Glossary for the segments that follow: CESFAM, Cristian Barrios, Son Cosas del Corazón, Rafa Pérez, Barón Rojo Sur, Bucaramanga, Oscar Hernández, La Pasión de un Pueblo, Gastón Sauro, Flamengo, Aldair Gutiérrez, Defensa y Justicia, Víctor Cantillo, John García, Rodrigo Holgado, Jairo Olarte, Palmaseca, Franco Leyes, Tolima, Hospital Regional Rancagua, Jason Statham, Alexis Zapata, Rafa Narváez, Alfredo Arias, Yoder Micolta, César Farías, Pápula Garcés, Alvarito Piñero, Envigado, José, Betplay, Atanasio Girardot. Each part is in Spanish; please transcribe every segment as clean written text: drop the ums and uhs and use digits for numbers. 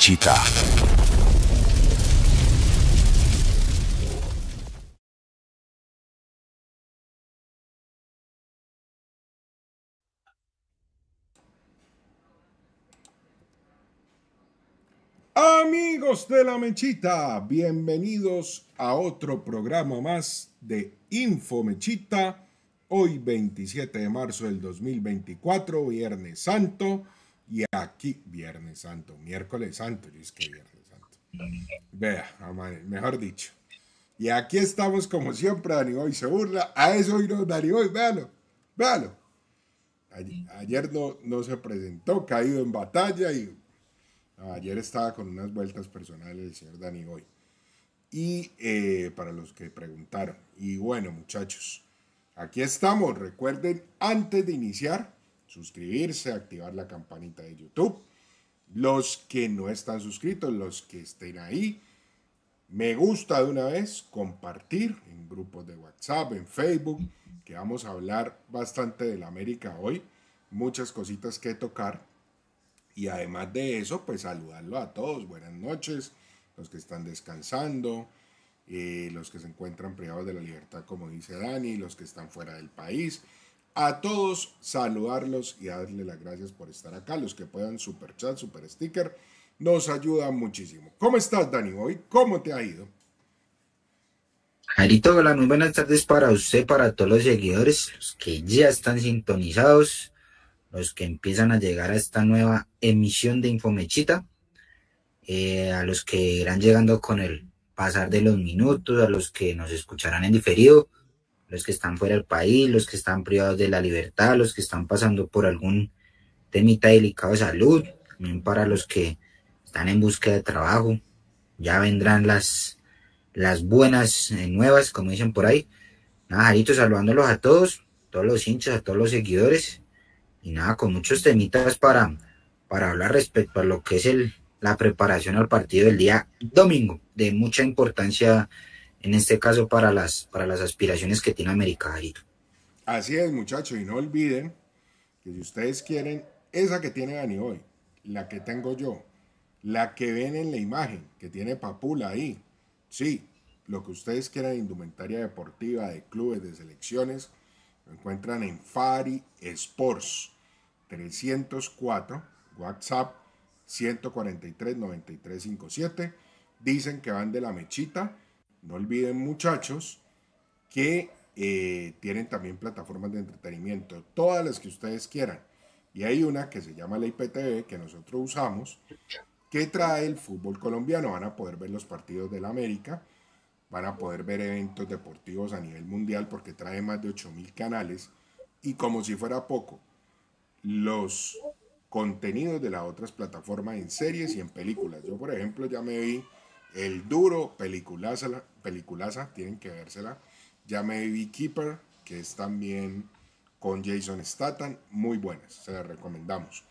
Mechita. Amigos de La Mechita, bienvenidos a otro programa más de Infomechita. Hoy 27 de marzo del 2024, Viernes Santo. Y aquí, Viernes Santo, Miércoles Santo, yo es que Viernes Santo. Vea, mejor dicho. Y aquí estamos como siempre, Dani Boy se burla. A eso hoy no, Dani Boy, véalo, véalo. Ayer no se presentó, caído en batalla y... Ayer estaba con unas vueltas personales el señor Dani Boy. Y para los que preguntaron. Y bueno, muchachos, aquí estamos. Recuerden, antes de iniciar, suscribirse, activar la campanita de YouTube. Los que no están suscritos, los que estén ahí, me gusta de una vez, compartir en grupos de WhatsApp, en Facebook, que vamos a hablar bastante del América hoy. Muchas cositas que tocar. Y además de eso, pues saludarlo a todos. Buenas noches, los que están descansando, los que se encuentran privados de la libertad, como dice Dani, los que están fuera del país. A todos saludarlos y darle las gracias por estar acá. Los que puedan super chat, super sticker, nos ayuda muchísimo. ¿Cómo estás, Dani Boy? ¿Cómo te ha ido? Alito, hola, muy buenas tardes para usted, para todos los seguidores, los que ya están sintonizados, los que empiezan a llegar a esta nueva emisión de Infomechita, a los que irán llegando con el pasar de los minutos, a los que nos escucharán en diferido, los que están fuera del país, los que están privados de la libertad, los que están pasando por algún temita delicado de salud, también para los que están en búsqueda de trabajo. Ya vendrán las buenas nuevas, como dicen por ahí. Nada, Jarito, saludándolos a todos los hinchas, a todos los seguidores. Y nada, con muchos temitas para hablar respecto a lo que es la preparación al partido del día domingo, de mucha importancia en este caso para las aspiraciones que tiene América, Jarito. Así es, muchachos, y no olviden que si ustedes quieren, esa que tiene Dani hoy, la que tengo yo, la que ven en la imagen, que tiene Papula ahí, sí, lo que ustedes quieran, indumentaria deportiva, de clubes, de selecciones, lo encuentran en Fari Sports, 304, WhatsApp 143-9357. Dicen que van de La Mechita. No olviden, muchachos, que tienen también plataformas de entretenimiento, todas las que ustedes quieran. Y hay una que se llama la IPTV, que nosotros usamos, que trae el fútbol colombiano. Van a poder ver los partidos de la América. Van a poder ver eventos deportivos a nivel mundial porque trae más de 8.000 canales. Y como si fuera poco, los contenidos de las otras plataformas en series y en películas. Yo, por ejemplo, ya me vi El Duro, peliculaza, tienen que vérsela. Ya me vi Keeper, que es también con Jason Statham, muy buenas, se las recomendamos.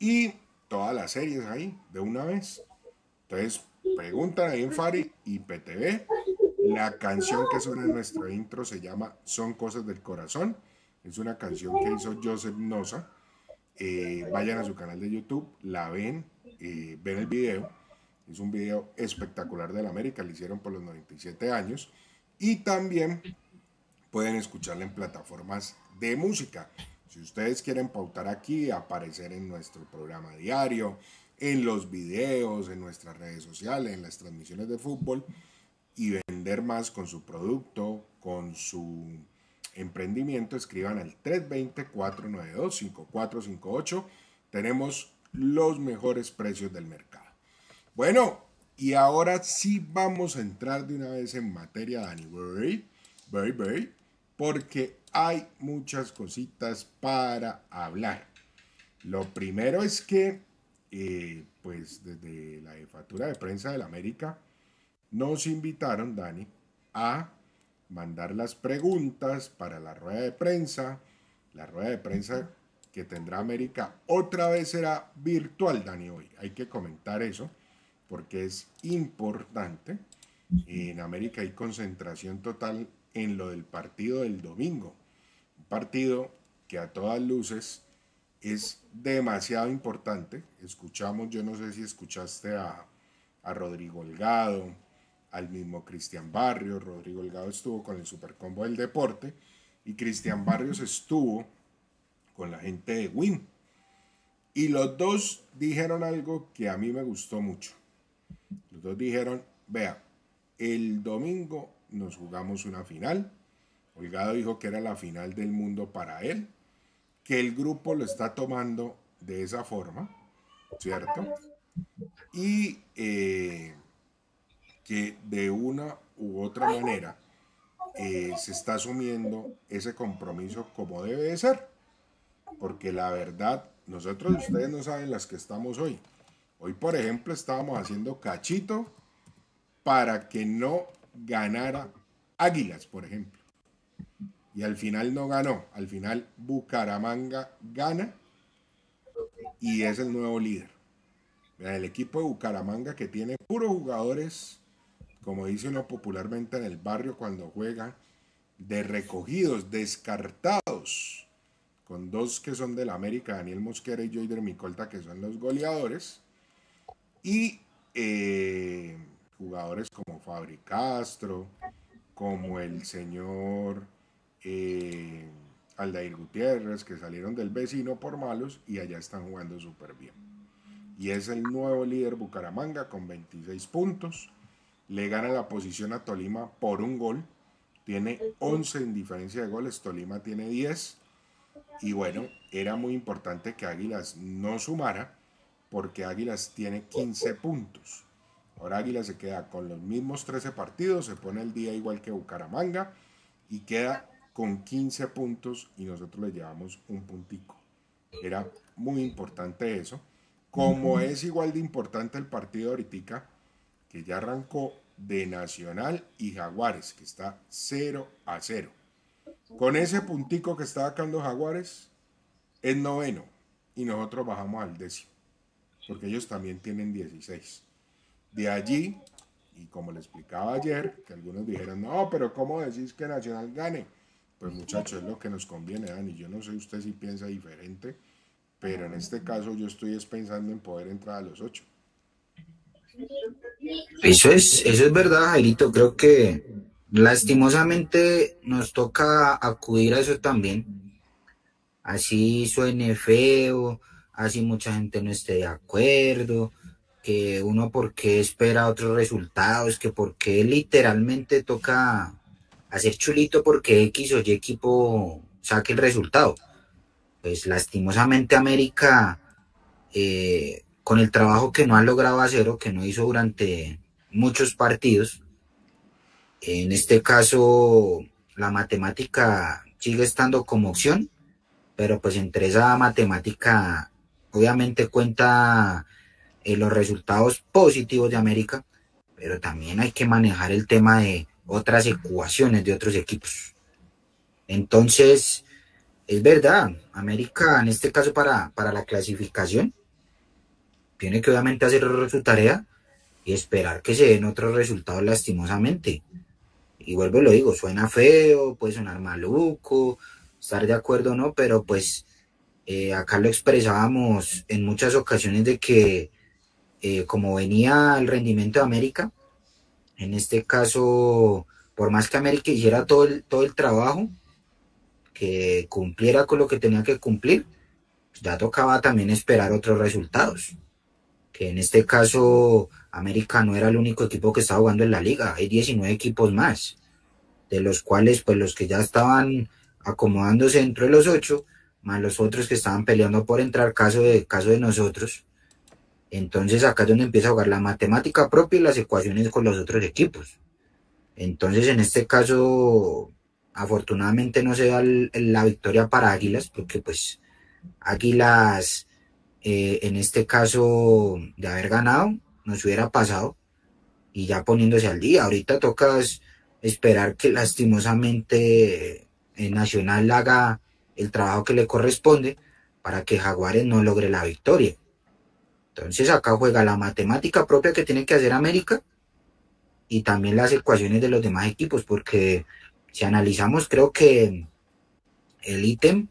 Y todas las series ahí, de una vez. Entonces, preguntan ahí en Fari IPTV. La canción que suena en nuestro intro se llama Son Cosas del Corazón. Es una canción que hizo Joseph Nosa. Vayan a su canal de YouTube, la ven, ven el video. Es un video espectacular de la América, lo hicieron por los 97 años. Y también pueden escucharla en plataformas de música. Si ustedes quieren pautar aquí, aparecer en nuestro programa diario, en los videos, en nuestras redes sociales, en las transmisiones de fútbol, y vender más con su producto, con su emprendimiento, escriban al 320-492-5458. Tenemos los mejores precios del mercado. Bueno, y ahora sí vamos a entrar de una vez en materia, Dani Boy, porque hay muchas cositas para hablar. Lo primero es que, pues desde la jefatura de prensa de la América, nos invitaron, Dani, a mandar las preguntas para la rueda de prensa. La rueda de prensa que tendrá América otra vez será virtual, Dani, hoy. Hay que comentar eso porque es importante. En América hay concentración total en lo del partido del domingo. Un partido que a todas luces es demasiado importante. Escuchamos, yo no sé si escuchaste a Rodrigo Holgado, al mismo Cristian Barrios. Rodrigo Holgado estuvo con el Supercombo del Deporte y Cristian Barrios estuvo con la gente de Win. Y los dos dijeron algo que a mí me gustó mucho. Los dos dijeron, vea, el domingo nos jugamos una final. Holgado dijo que era la final del mundo para él, que el grupo lo está tomando de esa forma, ¿cierto? Y que de una u otra manera se está asumiendo ese compromiso como debe de ser, porque la verdad, nosotros, ustedes no saben las que estamos hoy. Hoy, por ejemplo, estábamos haciendo cachito para que no ganara Águilas, por ejemplo. Y al final no ganó, al final Bucaramanga gana y es el nuevo líder. El equipo de Bucaramanga, que tiene puros jugadores, como dice uno popularmente en el barrio cuando juega, de recogidos, descartados, con dos que son del América, Daniel Mosquera y Yoder Micolta, que son los goleadores, y jugadores como Fabri Castro, como el señor Aldair Gutiérrez, que salieron del vecino por malos y allá están jugando súper bien. Y es el nuevo líder Bucaramanga con 26 puntos. Le gana la posición a Tolima por un gol. Tiene 11 en diferencia de goles, Tolima tiene 10. Y bueno, era muy importante que Águilas no sumara, porque Águilas tiene 15 puntos. Ahora Águilas se queda con los mismos 13 partidos, se pone el día igual que Bucaramanga y queda con 15 puntos y nosotros le llevamos un puntico. Era muy importante eso. Como es igual de importante el partido ahorita, que ya arrancó, de Nacional y Jaguares, que está 0-0. Con ese puntico que está sacando Jaguares, es noveno, y nosotros bajamos al décimo, porque ellos también tienen 16. De allí, y como le explicaba ayer, que algunos dijeron, no, pero ¿cómo decís que Nacional gane? Pues muchachos, es lo que nos conviene, Dani. Yo no sé usted si piensa diferente, pero en este caso yo estoy pensando en poder entrar a los 8. Eso es verdad, Jairito. Creo que lastimosamente nos toca acudir a eso también. Así suene feo, así mucha gente no esté de acuerdo, que uno porque espera otros resultados, que porque literalmente toca hacer chulito porque X o Y equipo saque el resultado. Pues lastimosamente América, con el trabajo que no ha logrado hacer o que no hizo durante muchos partidos, en este caso la matemática sigue estando como opción, pero pues entre esa matemática obviamente cuenta los resultados positivos de América, pero también hay que manejar el tema de otras ecuaciones de otros equipos. Entonces, es verdad, América en este caso para la clasificación tiene que obviamente hacer su tarea y esperar que se den otros resultados lastimosamente. Y vuelvo y lo digo, suena feo, puede sonar maluco, estar de acuerdo o no, pero pues acá lo expresábamos en muchas ocasiones de que como venía el rendimiento de América, en este caso, por más que América hiciera todo el trabajo, que cumpliera con lo que tenía que cumplir, pues ya tocaba también esperar otros resultados, que en este caso América no era el único equipo que estaba jugando en la liga, hay 19 equipos más, de los cuales pues los que ya estaban acomodándose dentro de los 8, más los otros que estaban peleando por entrar, caso de nosotros. Entonces acá es donde empieza a jugar la matemática propia y las ecuaciones con los otros equipos. Entonces en este caso, afortunadamente no se da la victoria para Águilas, porque pues Águilas en este caso de haber ganado nos hubiera pasado, y ya poniéndose al día, ahorita toca esperar que lastimosamente el Nacional haga el trabajo que le corresponde para que Jaguares no logre la victoria. Entonces acá juega la matemática propia que tiene que hacer América y también las ecuaciones de los demás equipos, porque si analizamos, creo que el ítem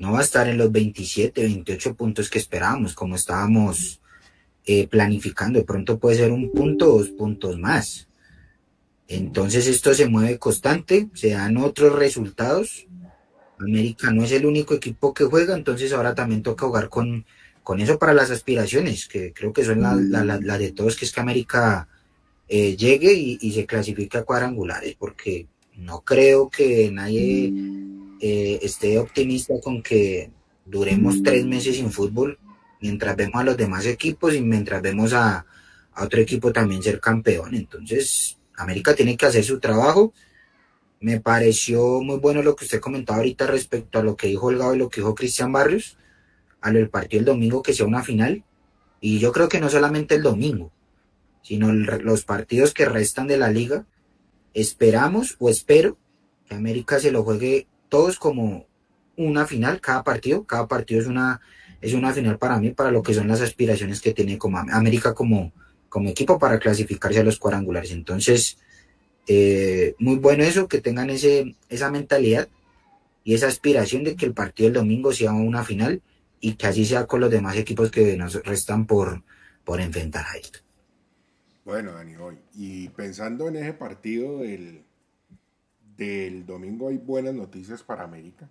no va a estar en los 27, 28 puntos que esperábamos, como estábamos planificando. De pronto puede ser un punto, dos puntos más. Entonces esto se mueve constante, se dan otros resultados. América no es el único equipo que juega, entonces ahora también toca jugar con eso para las aspiraciones, que creo que son la de todos, que es que América llegue y se clasifique a cuadrangulares, porque no creo que nadie esté optimista con que duremos 3 meses sin fútbol, mientras vemos a los demás equipos y mientras vemos a otro equipo también ser campeón. Entonces América tiene que hacer su trabajo. Me pareció muy bueno lo que usted comentaba ahorita respecto a lo que dijo Holgado y lo que dijo Cristian Barrios, a lo del partido el domingo, que sea una final. Y yo creo que no solamente el domingo, sino los partidos que restan de la liga. Esperamos, o espero, que América se lo juegue todos como una final, cada partido es una final para mí, para lo que son las aspiraciones que tiene como América como equipo para clasificarse a los cuadrangulares. Entonces, muy bueno eso, que tengan esa mentalidad y esa aspiración de que el partido del domingo sea una final, y que así sea con los demás equipos que nos restan por enfrentar a esto. Bueno, Dani, y pensando en ese partido del domingo, hay buenas noticias para América.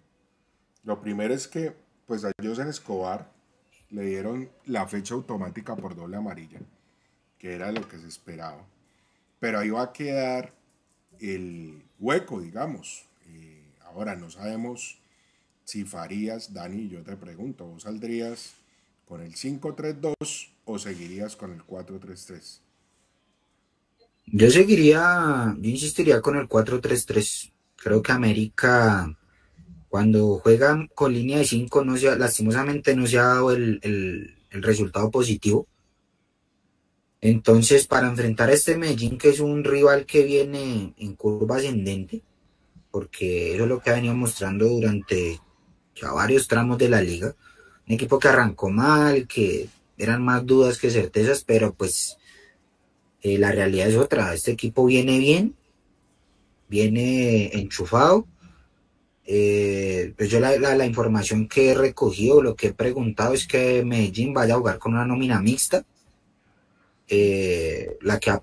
Lo primero es que pues a José Escobar le dieron la fecha automática por doble amarilla, que era lo que se esperaba, pero ahí va a quedar el hueco, digamos. Ahora no sabemos si Farías, Dani, yo te pregunto, ¿vos saldrías con el 5-3-2 o seguirías con el 4-3-3? Yo insistiría con el 4-3-3. Creo que América, cuando juega con línea de 5, lastimosamente no se ha dado el resultado positivo. Entonces, para enfrentar a este Medellín, que es un rival que viene en curva ascendente, porque eso es lo que ha venido mostrando durante ya varios tramos de la liga, un equipo que arrancó mal, que eran más dudas que certezas, pero pues la realidad es otra. Este equipo viene bien, viene enchufado. Pues yo la información que he recogido, lo que he preguntado, es que Medellín vaya a jugar con una nómina mixta. Es la que va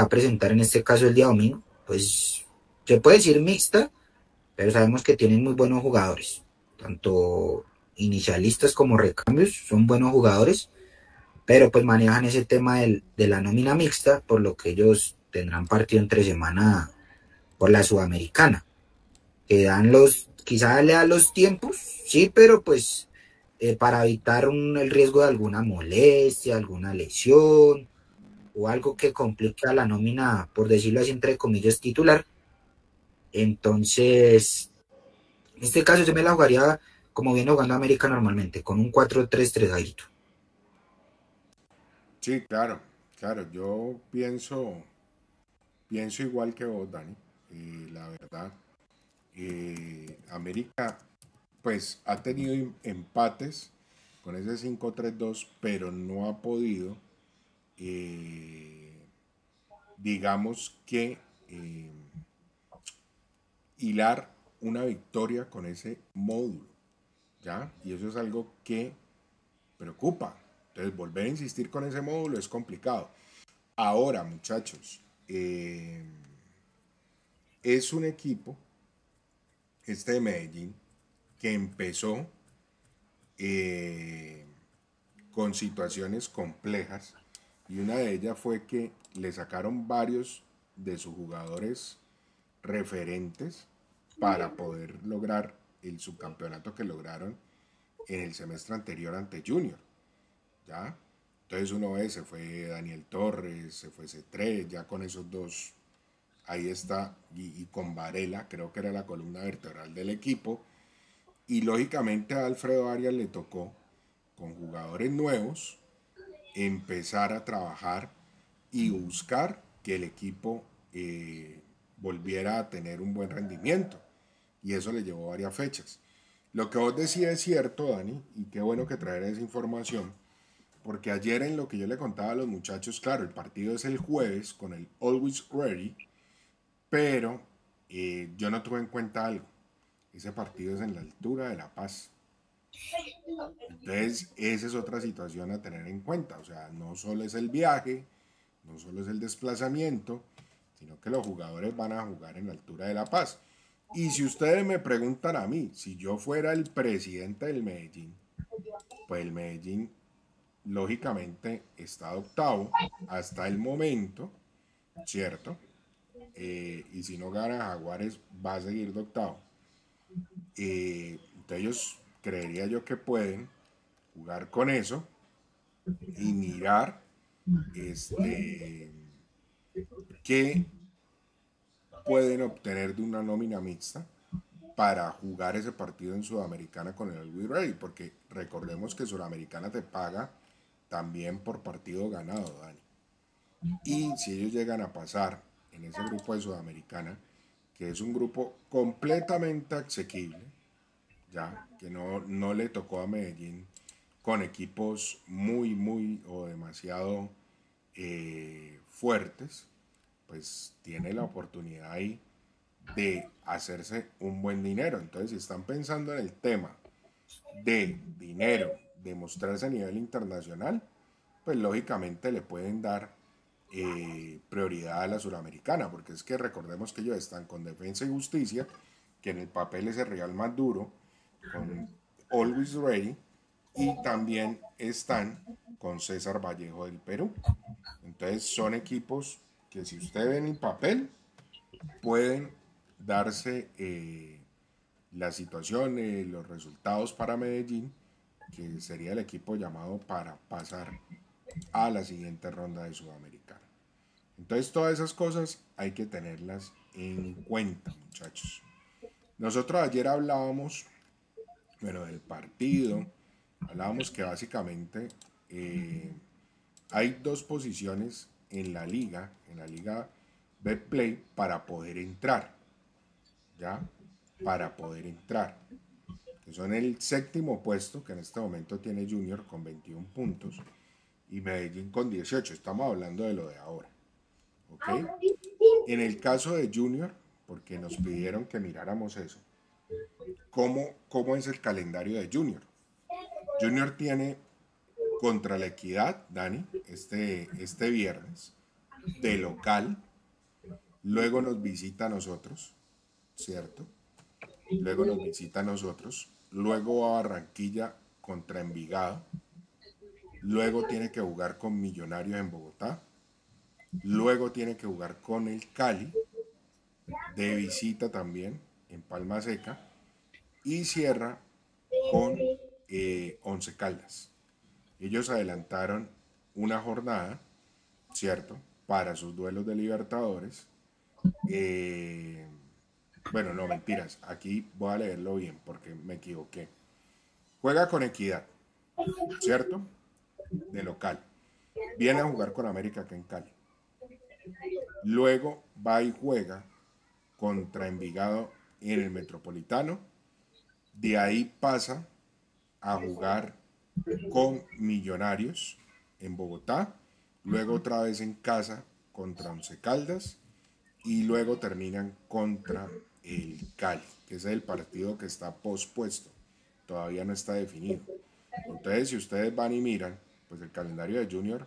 a presentar en este caso el día domingo. Pues se puede decir mixta, pero sabemos que tienen muy buenos jugadores, tanto inicialistas como recambios, son buenos jugadores, pero pues manejan ese tema de la nómina mixta, por lo que ellos tendrán partido entre semana por la Sudamericana. Quizás le dan los tiempos, sí, pero pues para evitar el riesgo de alguna molestia, alguna lesión, o algo que complica la nómina, por decirlo así, entre comillas, titular. Entonces, en este caso yo me la jugaría como viene jugando América normalmente, con un 4-3-3 ahí. Sí, claro, yo pienso igual que vos, Dani. La verdad, América pues ha tenido empates con ese 5-3-2, pero no ha podido digamos que hilar una victoria con ese módulo, ¿ya? Y eso es algo que preocupa. Entonces volver a insistir con ese módulo es complicado. Ahora, muchachos, es un equipo, este de Medellín, que empezó con situaciones complejas. Y una de ellas fue que le sacaron varios de sus jugadores referentes para poder lograr el subcampeonato que lograron en el semestre anterior ante Junior, ¿ya? Entonces uno ve, se fue Daniel Torres, se fue C3, ya con esos dos, ahí está, y con Varela, creo que era la columna vertebral del equipo, y lógicamente a Alfredo Arias le tocó, con jugadores nuevos, empezar a trabajar y buscar que el equipo volviera a tener un buen rendimiento, y eso le llevó varias fechas. Lo que vos decías es cierto, Dani, y qué bueno que traer esa información, porque ayer en lo que yo le contaba a los muchachos, claro, el partido es el jueves con el Always Ready, pero yo no tuve en cuenta algo: ese partido es en la altura de La Paz, Entonces, esa es otra situación a tener en cuenta. O sea, no solo es el viaje, no solo es el desplazamiento, sino que los jugadores van a jugar en la altura de La Paz. Y si ustedes me preguntan a mí, si yo fuera el presidente del Medellín, pues el Medellín lógicamente está octavo hasta el momento, ¿cierto? Y si no gana Jaguares, va a seguir de octavo. Entonces ellos, creería yo, que pueden jugar con eso y mirar qué pueden obtener de una nómina mixta para jugar ese partido en Sudamericana con el Always Ready, porque recordemos que Sudamericana te paga también por partido ganado, Dani. Y si ellos llegan a pasar en ese grupo de Sudamericana, que es un grupo completamente asequible, ya que no le tocó a Medellín con equipos muy o demasiado fuertes, pues tiene la oportunidad ahí de hacerse un buen dinero. Entonces, si están pensando en el tema de dinero, de mostrarse a nivel internacional, pues lógicamente le pueden dar prioridad a la Suramericana, porque es que recordemos que ellos están con Defensa y Justicia, que en el papel es el rival más duro, con Always Ready, y también están con César Vallejo del Perú. Entonces son equipos que, si usted ve en el papel, pueden darse las situaciones, los resultados para Medellín, que sería el equipo llamado para pasar a la siguiente ronda de Sudamericana. Entonces todas esas cosas hay que tenerlas en cuenta, muchachos. Nosotros ayer hablábamos, bueno, del partido, hablábamos que básicamente hay dos posiciones en la liga Betplay, para poder entrar, ¿ya? Para poder entrar, que son el séptimo puesto, que en este momento tiene Junior con 21 puntos y Medellín con 18, estamos hablando de lo de ahora, ¿ok? En el caso de Junior, porque nos pidieron que miráramos eso, ¿cómo es el calendario de Junior? Junior tiene contra La Equidad, Dani, este viernes, de local. Luego nos visita a nosotros, ¿cierto? Luego nos visita a nosotros. Luego va a Barranquilla contra Envigado. Luego tiene que jugar con Millonarios en Bogotá. Luego tiene que jugar con el Cali, de visita también, en Palma Seca. Y cierra con Once Caldas. Ellos adelantaron una jornada, ¿cierto?, para sus duelos de Libertadores. Bueno, no, mentiras, aquí voy a leerlo bien porque me equivoqué. Juega con Equidad, ¿cierto?, de local. Viene a jugar con América acá en Cali. Luego va y juega contra Envigado en el Metropolitano. De ahí pasa a jugar con Millonarios en Bogotá. Luego otra vez en casa contra Once Caldas. Y luego terminan contra el Cali, que es el partido que está pospuesto, todavía no está definido. Entonces, si ustedes van y miran, pues el calendario de Junior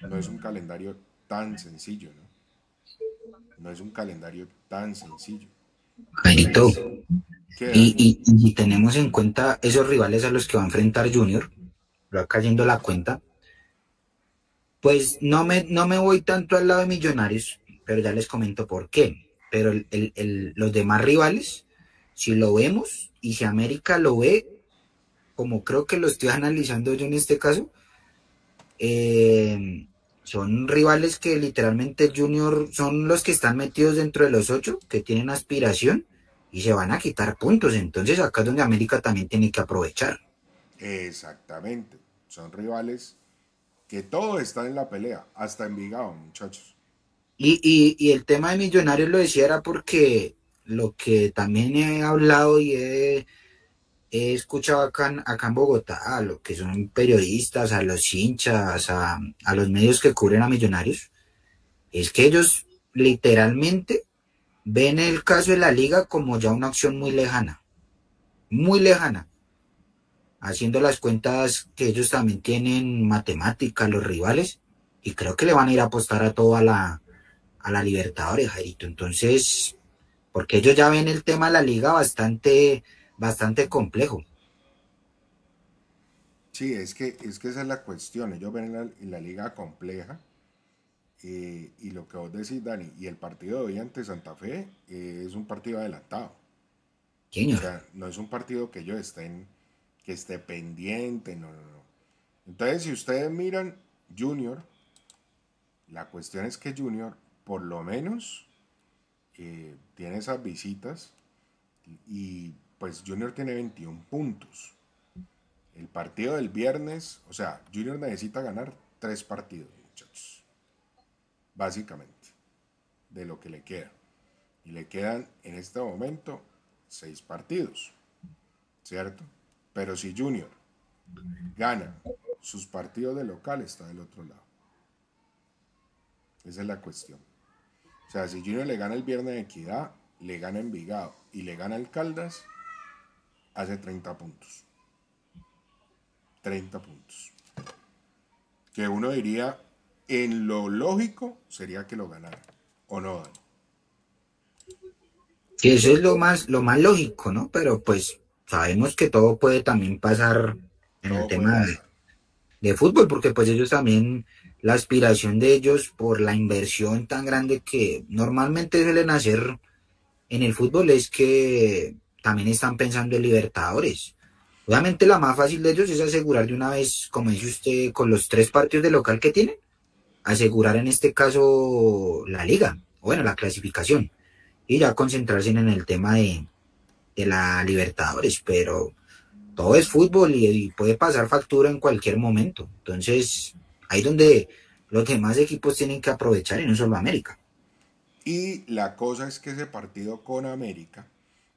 no es un calendario tan sencillo, ¿no? No es un calendario tan sencillo. Benito, y tenemos en cuenta esos rivales a los que va a enfrentar Junior, va cayendo la cuenta, pues no me voy tanto al lado de Millonarios, pero ya les comento por qué. Pero los demás rivales, si lo vemos, y si América lo ve, como creo que lo estoy analizando yo en este caso, son rivales que literalmente Junior son los que están metidos dentro de los 8, que tienen aspiración, y se van a quitar puntos. Entonces acá es donde América también tiene que aprovechar. Exactamente, son rivales que todos están en la pelea, hasta Envigado, muchachos. Y el tema de Millonarios, lo decía, era porque lo que también he hablado y he escuchado acá en Bogotá, a lo que son periodistas, a los hinchas, a los medios que cubren a Millonarios, es que ellos literalmente ven el caso de la liga como ya una opción muy lejana, muy lejana. haciendo las cuentas que ellos también tienen matemática, los rivales, y creo que le van a ir a apostar a toda la Libertadores, Jairito. Entonces, porque ellos ya ven el tema de la liga bastante complejo. Sí, es que esa es la cuestión. Ellos ven la liga compleja, y lo que vos decís, Dani, y el partido de hoy ante Santa Fe es un partido adelantado. ¿Quién? O sea, no es un partido que ellos esté pendiente, no. Entonces, si ustedes miran Junior, la cuestión es que Junior por lo menos tiene esas visitas, y pues Junior tiene 21 puntos. El partido del viernes, o sea, Junior necesita ganar 3 partidos, muchachos, básicamente, de lo que le queda. Y le quedan en este momento 6 partidos, ¿cierto? Pero si Junior gana sus partidos de local, está del otro lado. Esa es la cuestión. O sea, si Junior le gana el viernes de Equidad, le gana Envigado y le gana el Caldas, hace 30 puntos. 30 puntos. Que uno diría, en lo lógico, sería que lo ganara. ¿O no, Dani? Que eso es lo más lógico, ¿no? Pero pues sabemos que todo puede también pasar en el tema de fútbol, porque pues ellos también, la aspiración de ellos por la inversión tan grande que normalmente suelen hacer en el fútbol, es que también están pensando en Libertadores. Obviamente la más fácil de ellos es asegurar de una vez, como dice usted, con los 3 partidos de local que tienen, asegurar en este caso la liga, o bueno, la clasificación, y ya concentrarse en el tema de la Libertadores, pero todo es fútbol y puede pasar factura en cualquier momento. Entonces, ahí es donde los demás equipos tienen que aprovechar, y no solo América. Y la cosa es que ese partido con América,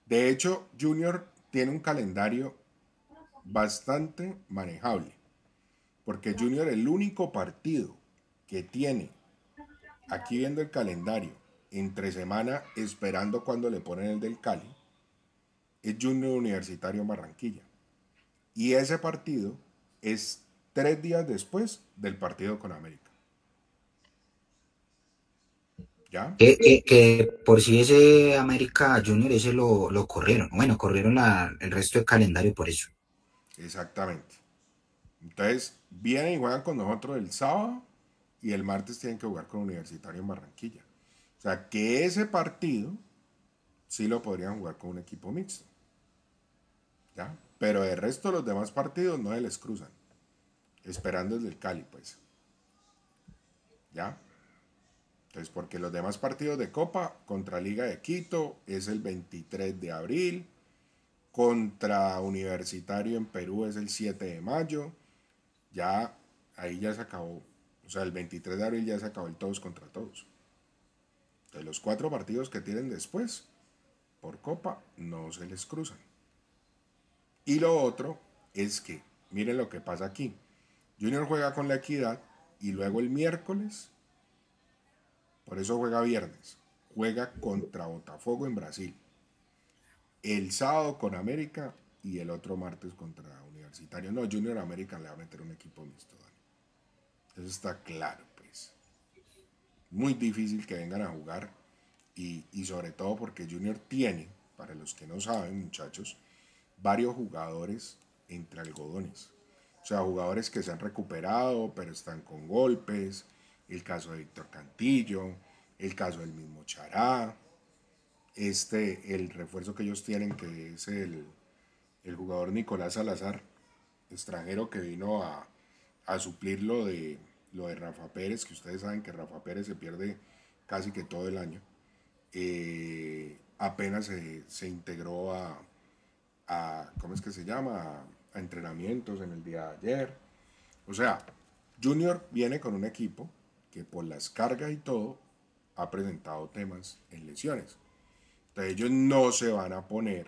de hecho, Junior tiene un calendario bastante manejable, porque Junior, el único partido que tiene, aquí viendo el calendario, entre semana, esperando cuando le ponen el del Cali, es Junior Universitario en Barranquilla. Y ese partido es 3 días después del partido con América. ¿Ya? Que por si ese América Junior, ese lo corrieron. Bueno, corrieron el resto del calendario por eso. Exactamente. Entonces, vienen y juegan con nosotros el sábado, y el martes tienen que jugar con Universitario en Barranquilla. O sea, que ese partido sí lo podrían jugar con un equipo mixto, ¿ya? Pero el resto de los demás partidos no se les cruzan, esperando el del Cali, pues, ¿ya? Entonces, porque los demás partidos de Copa, contra Liga de Quito, es el 23 de abril, contra Universitario en Perú es el 7 de mayo, ya, ahí ya se acabó, o sea, el 23 de abril ya se acabó el todos contra todos. Entonces, los 4 partidos que tienen después, por Copa, no se les cruzan. Y lo otro es que, miren lo que pasa aquí, Junior juega con la Equidad, y luego el miércoles, por eso juega viernes, juega contra Botafogo en Brasil, el sábado con América, y el otro martes contra Universitario. No, Junior América le va a meter un equipo mixto, Dani. Eso está claro, pues. Muy difícil que vengan a jugar. Y sobre todo porque Junior tiene, para los que no saben, muchachos, varios jugadores entre algodones. O sea, jugadores que se han recuperado, pero están con golpes. El caso de Víctor Cantillo, el caso del mismo Chará. El refuerzo que ellos tienen, que es el jugador Nicolás Salazar, extranjero, que vino a suplir lo de Rafa Pérez, que ustedes saben que Rafa Pérez se pierde casi que todo el año. Apenas se integró a ¿cómo es que se llama? A entrenamientos en el día de ayer. O sea, Junior viene con un equipo que por las cargas y todo ha presentado temas en lesiones. Entonces ellos no se van a poner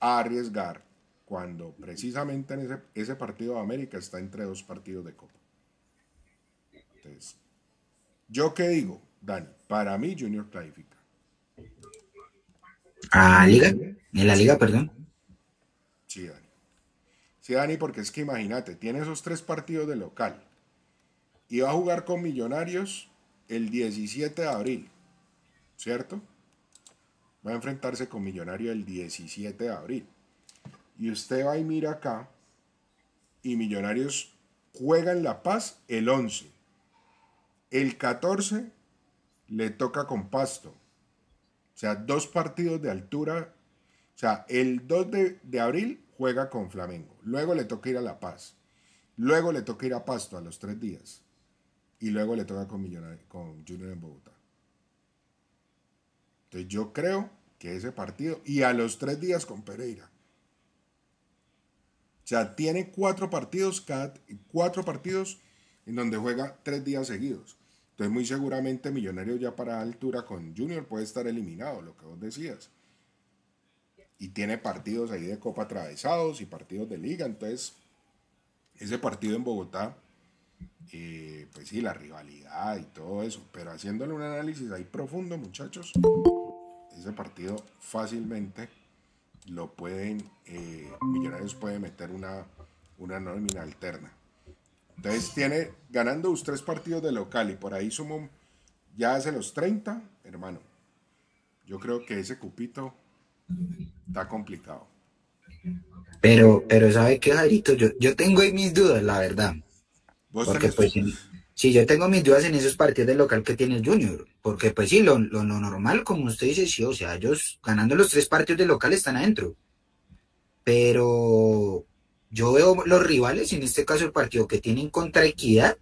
a arriesgar cuando precisamente en ese partido de América está entre 2 partidos de Copa. Entonces, ¿yo qué digo, Dani? Para mí Junior clasifica. ¿A Liga? ¿En la Liga, perdón? Sí, Dani. Sí, Dani, porque es que imagínate, tiene esos tres partidos de local y va a jugar con Millonarios el 17 de abril, ¿cierto? Va a enfrentarse con Millonarios el 17 de abril. Y usted va y mira acá y Millonarios juega en La Paz el 11. El 14 le toca con Pasto. O sea, dos partidos de altura. O sea, el 2 de abril juega con Flamengo. Luego le toca ir a La Paz. Luego le toca ir a Pasto a los 3 días. Y luego le toca con Junior en Bogotá. Entonces yo creo que ese partido... Y a los 3 días con Pereira. O sea, tiene 4 partidos, cuatro partidos en donde juega 3 días seguidos. Entonces muy seguramente Millonarios ya para altura con Junior puede estar eliminado, lo que vos decías. Y tiene partidos ahí de Copa atravesados y partidos de Liga. Entonces ese partido en Bogotá, pues sí, la rivalidad y todo eso. Pero haciéndole un análisis ahí profundo, muchachos, ese partido fácilmente lo pueden, Millonarios puede meter una nómina alterna. Entonces tiene, ganando los 3 partidos de local y por ahí sumo, ya hace los 30, hermano. Yo creo que ese cupito está complicado. Pero ¿sabe qué, Jairito? Yo tengo ahí mis dudas, la verdad. ¿Vos porque pues sí, yo tengo mis dudas en esos partidos de local que tiene el Junior, porque pues sí, lo normal, como usted dice, sí, o sea, ellos ganando los 3 partidos de local están adentro, pero yo veo los rivales, en este caso el partido que tienen contra Equidad,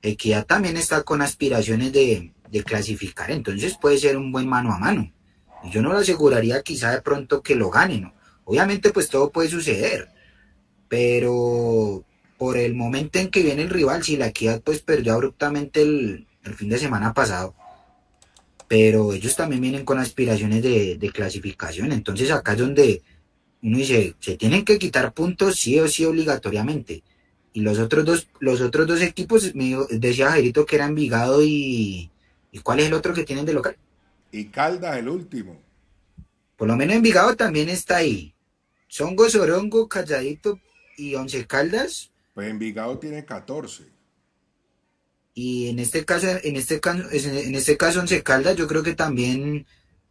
Equidad también está con aspiraciones de clasificar, entonces puede ser un buen mano a mano, yo no lo aseguraría quizá de pronto que lo ganen, ¿no? Obviamente pues todo puede suceder, pero... por el momento en que viene el rival, si la Equidad pues perdió abruptamente el fin de semana pasado, pero ellos también vienen con aspiraciones de clasificación, entonces acá es donde uno dice, se tienen que quitar puntos sí o sí obligatoriamente, y los otros dos equipos, me decía Jairito que era Envigado y ¿cuál es el otro que tienen de local? Y Caldas, el último. Por lo menos Envigado también está ahí, Songo, Sorongo, Calladito y Once Caldas. Pues Envigado tiene 14. Y en este caso Once Caldas yo creo que también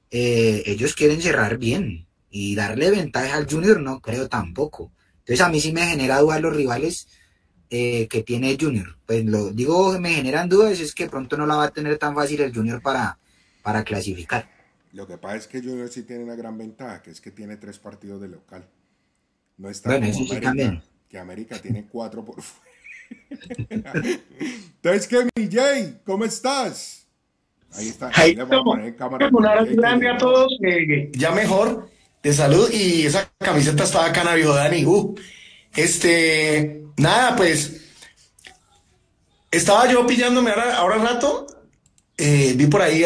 ellos quieren cerrar bien y darle ventaja al Junior, no creo tampoco. Entonces a mí sí me genera dudas los rivales que tiene Junior. Pues lo digo, me generan dudas, es que pronto no la va a tener tan fácil el Junior para clasificar. Lo que pasa es que Junior sí tiene una gran ventaja, que es que tiene 3 partidos de local. No está bueno, como América, sí también. Que América tiene 4 por fuera. Entonces, ¿qué, mi Jay? ¿Cómo estás? Ahí está. Ahí le vamos a poner en cámara. Un abrazo grande a todos. Ya mejor, de salud. Y esa camiseta estaba acá, Navidad, Dani. Nada, pues. Estaba yo pillándome ahora rato. Vi por ahí,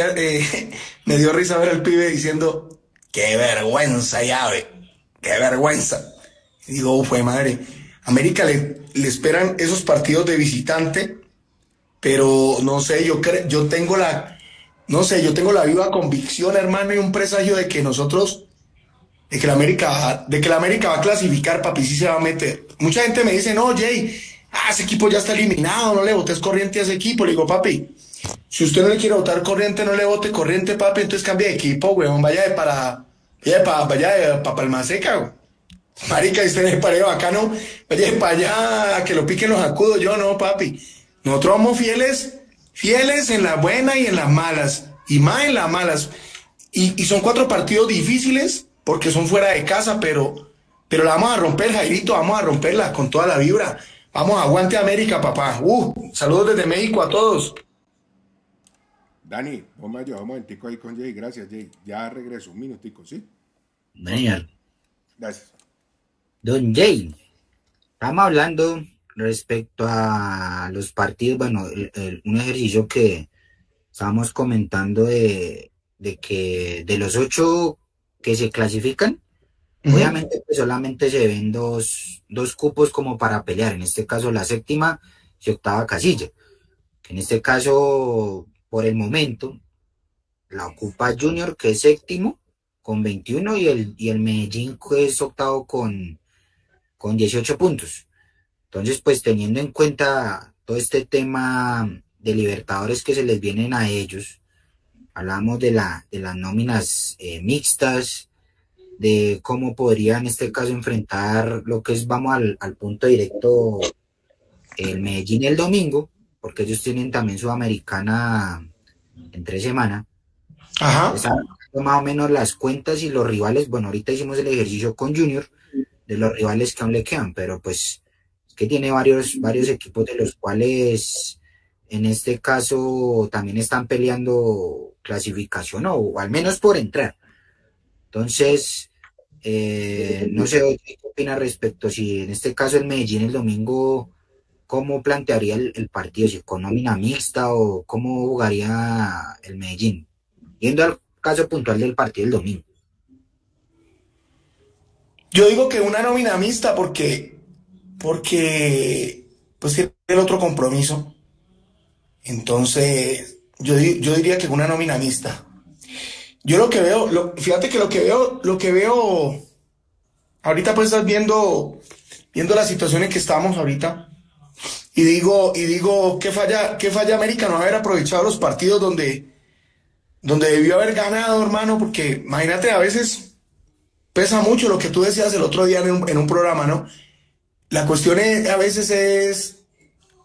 me dio risa ver al pibe diciendo: ¡Qué vergüenza, llave! ¡Qué vergüenza! Digo, fue madre, América le esperan esos partidos de visitante, pero no sé, yo tengo la viva convicción, hermano, y un presagio de que la América va a clasificar, papi, sí se va a meter. Mucha gente me dice, no, Jay, ese equipo ya está eliminado, no le votes corriente a ese equipo. Le digo, papi, si usted no le quiere votar corriente, no le vote corriente, papi, entonces cambie de equipo, weón, vaya de Palmaseca, weón. Marica, usted es pareo bacano, vaya para allá, a que lo piquen los acudos. Yo no, papi. Nosotros somos fieles en las buenas y en las malas, y más en las malas. Y son 4 partidos difíciles porque son fuera de casa, pero la vamos a romper, Jairito, vamos a romperla con toda la vibra. Vamos, aguante América, papá. Saludos desde México a todos. Dani, vos me ayudás un momentico ahí con Jay, gracias, Jay. Ya regreso, un minutico, ¿sí? Genial. Gracias. Don Jay, estamos hablando respecto a los partidos, bueno, un ejercicio que estábamos comentando de que de los 8 que se clasifican, obviamente pues solamente se ven dos cupos como para pelear, en este caso la 7ª y 8ª casilla, que en este caso por el momento la ocupa Junior, que es 7º con 21, y el Medellín, que es 8º con con 18 puntos. Entonces, pues teniendo en cuenta todo este tema de Libertadores que se les vienen a ellos, hablamos de las nóminas mixtas, de cómo podría en este caso enfrentar lo que es, vamos al punto directo, el Medellín el domingo, porque ellos tienen también Sudamericana en 3 semanas. Ajá. Más o menos las cuentas y los rivales. Bueno, ahorita hicimos el ejercicio con Junior de los rivales que aún le quedan, pero pues es que tiene varios equipos de los cuales en este caso también están peleando clasificación o al menos por entrar. Entonces, no sé qué opina respecto si en este caso el Medellín el domingo, ¿cómo plantearía el partido? ¿Si con nómina mixta o cómo jugaría el Medellín? Yendo al caso puntual del partido del domingo. Yo digo que una nómina mixta porque pues tiene el otro compromiso. Entonces, yo diría que una nómina mixta. Yo lo que veo, fíjate que lo que veo, ahorita pues estás viendo la situación en que estamos ahorita, y digo, ¿qué falla América no haber aprovechado los partidos donde debió haber ganado, hermano? Porque imagínate, a veces pesa mucho lo que tú decías el otro día en un programa, ¿no? La cuestión es, a veces es,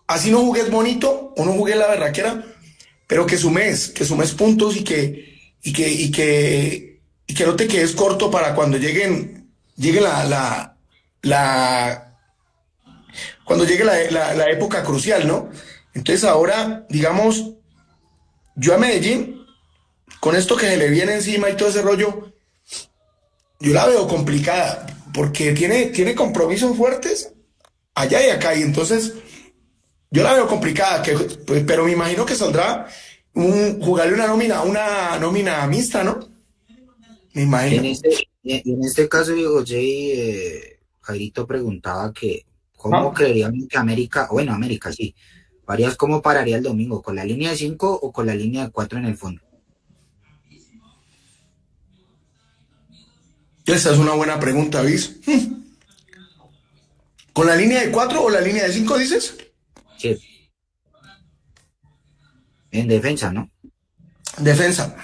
así no jugues bonito o no jugues la berraquera, pero que sumes puntos y que no te quedes corto para cuando llegue la época crucial, ¿no? Entonces ahora, digamos, yo a Medellín, con esto que se le viene encima y todo ese rollo, yo la veo complicada, porque tiene compromisos fuertes allá y acá, y entonces yo la veo complicada, pero me imagino que saldrá jugarle una nómina mixta, ¿no? Me imagino. En este caso, José Jairito preguntaba que ¿cómo creerían que América sí, varias, cómo pararía el domingo? ¿Con la línea de 5 o con la línea de 4 en el fondo? Esa es una buena pregunta, Viz. ¿Con la línea de 4 o la línea de 5, dices? Sí. En defensa, ¿no? Defensa.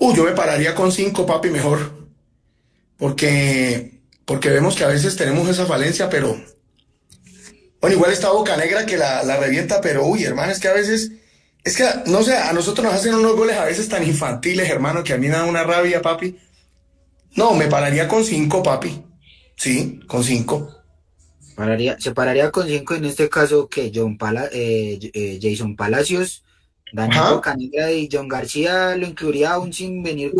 Yo me pararía con 5, papi, mejor. Porque vemos que a veces tenemos esa falencia, pero... Bueno, igual está Bocanegra que la revienta, pero hermano, es que a veces... Es que, no sé, a nosotros nos hacen unos goles a veces tan infantiles, hermano, que a mí me da una rabia, papi. No, me pararía con 5, papi. Sí, con 5. Se pararía con 5 en este caso que Jason Palacios, Daniel Bocanegra y John García, lo incluiría aún sin venir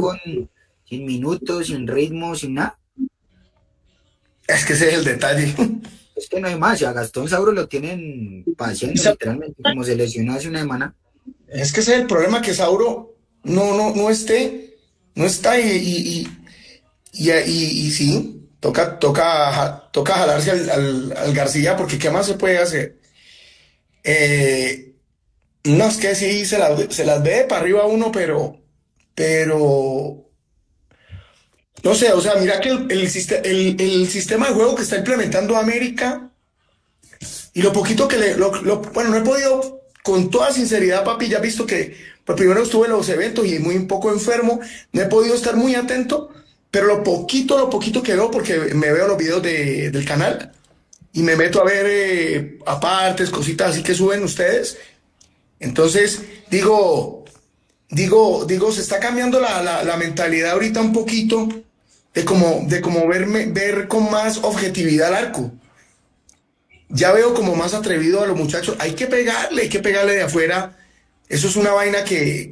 sin minutos, sin ritmo, sin nada. Es que ese es el detalle. Es que no hay más, a Gastón Sauro lo tienen paseando literalmente, como se lesionó hace una semana. Es que ese es el problema, que Sauro no está y sí. Toca jalarse al García, porque ¿qué más se puede hacer? No, es que sí, se las ve para arriba uno, pero no sé, o sea, mira que el sistema de juego que está implementando América y lo poquito que bueno, no he podido, con toda sinceridad, papi, ya he visto que pues, primero estuve en los eventos y muy un poco enfermo, no he podido estar muy atento, pero lo poquito que veo, porque me veo los videos del canal y me meto a ver apartes, cositas así que suben ustedes. Entonces, digo, se está cambiando la mentalidad ahorita un poquito de como ver con más objetividad al arco. Ya veo como más atrevido a los muchachos. Hay que pegarle de afuera. Eso es una vaina que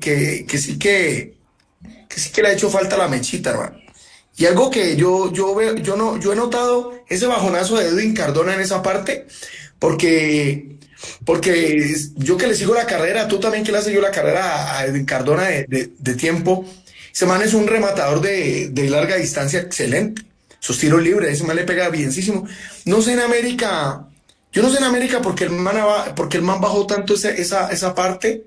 sí que le ha hecho falta a la Mechita, hermano. Y algo que yo he notado ese bajonazo de Edwin Cardona en esa parte, porque yo que le sigo la carrera, tú también que le has seguido la carrera a Edwin Cardona de tiempo, ese man es un rematador de larga distancia excelente, sus tiros libres, ese man le pega bienísimo. No sé en América, yo no sé en América porque el man bajó tanto esa parte,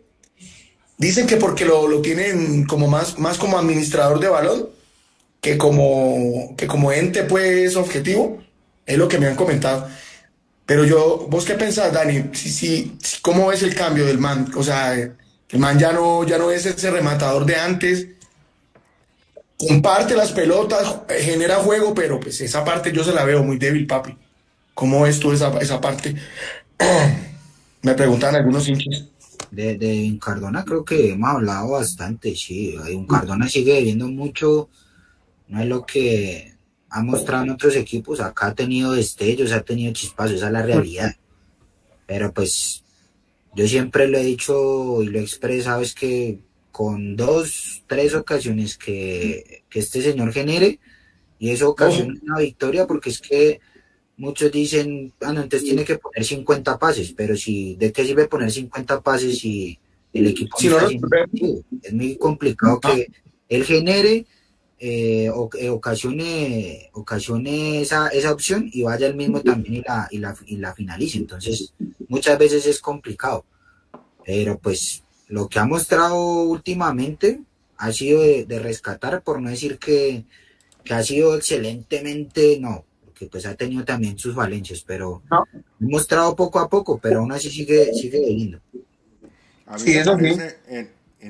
dicen que porque lo tienen como más como administrador de balón, que como ente pues objetivo, es lo que me han comentado. Pero yo, ¿vos qué pensás, Dani? ¿Cómo ves el cambio del man? O sea, el man ya no es ese rematador de antes, comparte las pelotas, genera juego, pero pues esa parte yo se la veo muy débil, papi. ¿Cómo ves tú esa parte? Me preguntan algunos hinchas. De Cardona creo que hemos hablado bastante, sí. Cardona sigue debiendo mucho, no es lo que ha mostrado en otros equipos. Acá ha tenido destellos, ha tenido chispazos, esa es la realidad. Pero pues yo siempre lo he dicho y lo he expresado, es que con 2, 3 ocasiones que este señor genere, y eso ocasiona una victoria, porque es que muchos dicen, ah, no, entonces tiene que poner 50 pases, pero si, ¿de qué sirve poner 50 pases si el equipo no está haciendo? Es muy complicado que él genere, ocasione esa opción y vaya él mismo también y la finalice. Entonces, muchas veces es complicado, pero pues lo que ha mostrado últimamente ha sido de rescatar, por no decir que ha sido excelentemente, no, que pues ha tenido también sus valencias, pero ha mostrado poco a poco, pero aún así sigue lindo. A mí sí, eso sí.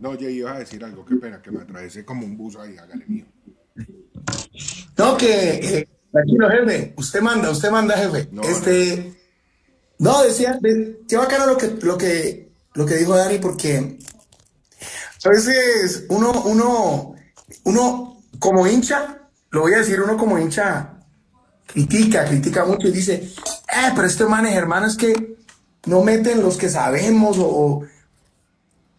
No, yo iba a decir algo, qué pena, que me atravesé como un buzo ahí, hágale mío. No, que tranquilo, jefe, usted manda, jefe. No, no decía, qué bacano lo que dijo Dani, porque a veces uno como hincha, lo voy a decir, uno como hincha critica mucho y dice, pero este man es hermano, es que no meten los que sabemos,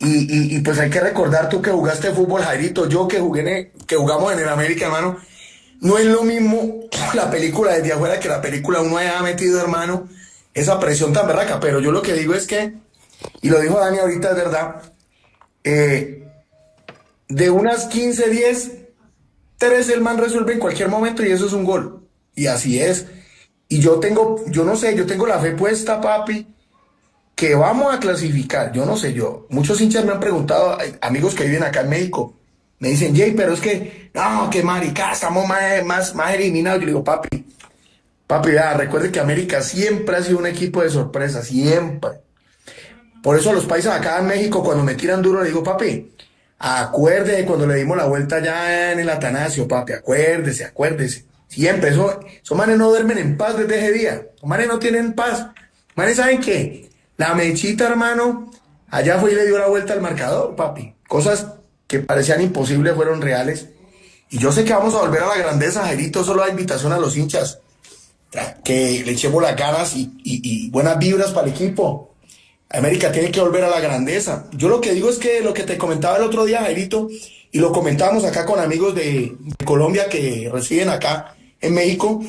y pues hay que recordar, tú que jugaste fútbol, Jairito, yo que jugamos en el América, hermano, no es lo mismo la película desde afuera que la película uno haya metido, hermano, esa presión tan berraca. Pero yo lo que digo es que, y lo dijo Dani ahorita, es verdad, de unas 15, 10, 3 el man resuelve en cualquier momento, y eso es un gol. Y así es. Y yo tengo la fe puesta, papi, que vamos a clasificar. Yo no sé, muchos hinchas me han preguntado, amigos que viven acá en México, me dicen, Jay, pero es que, no, que maricá, estamos más eliminados. Yo digo, papi, ya, recuerde que América siempre ha sido un equipo de sorpresa, siempre. Por eso los paisas acá en México, cuando me tiran duro, le digo, papi, acuérdese cuando le dimos la vuelta allá en el Atanasio, papi, acuérdese. Siempre, esos manes no duermen en paz desde ese día. Los manes no tienen paz. Manes, ¿saben qué? La Mechita, hermano, allá fue y le dio la vuelta al marcador, papi. Cosas que parecían imposibles fueron reales. Y yo sé que vamos a volver a la grandeza, Jairito. Solo la invitación a los hinchas, que le echemos las ganas y buenas vibras para el equipo. América tiene que volver a la grandeza. Yo lo que digo es que lo que te comentaba el otro día, Jairito, y lo comentábamos acá con amigos de Colombia que residen acá en México,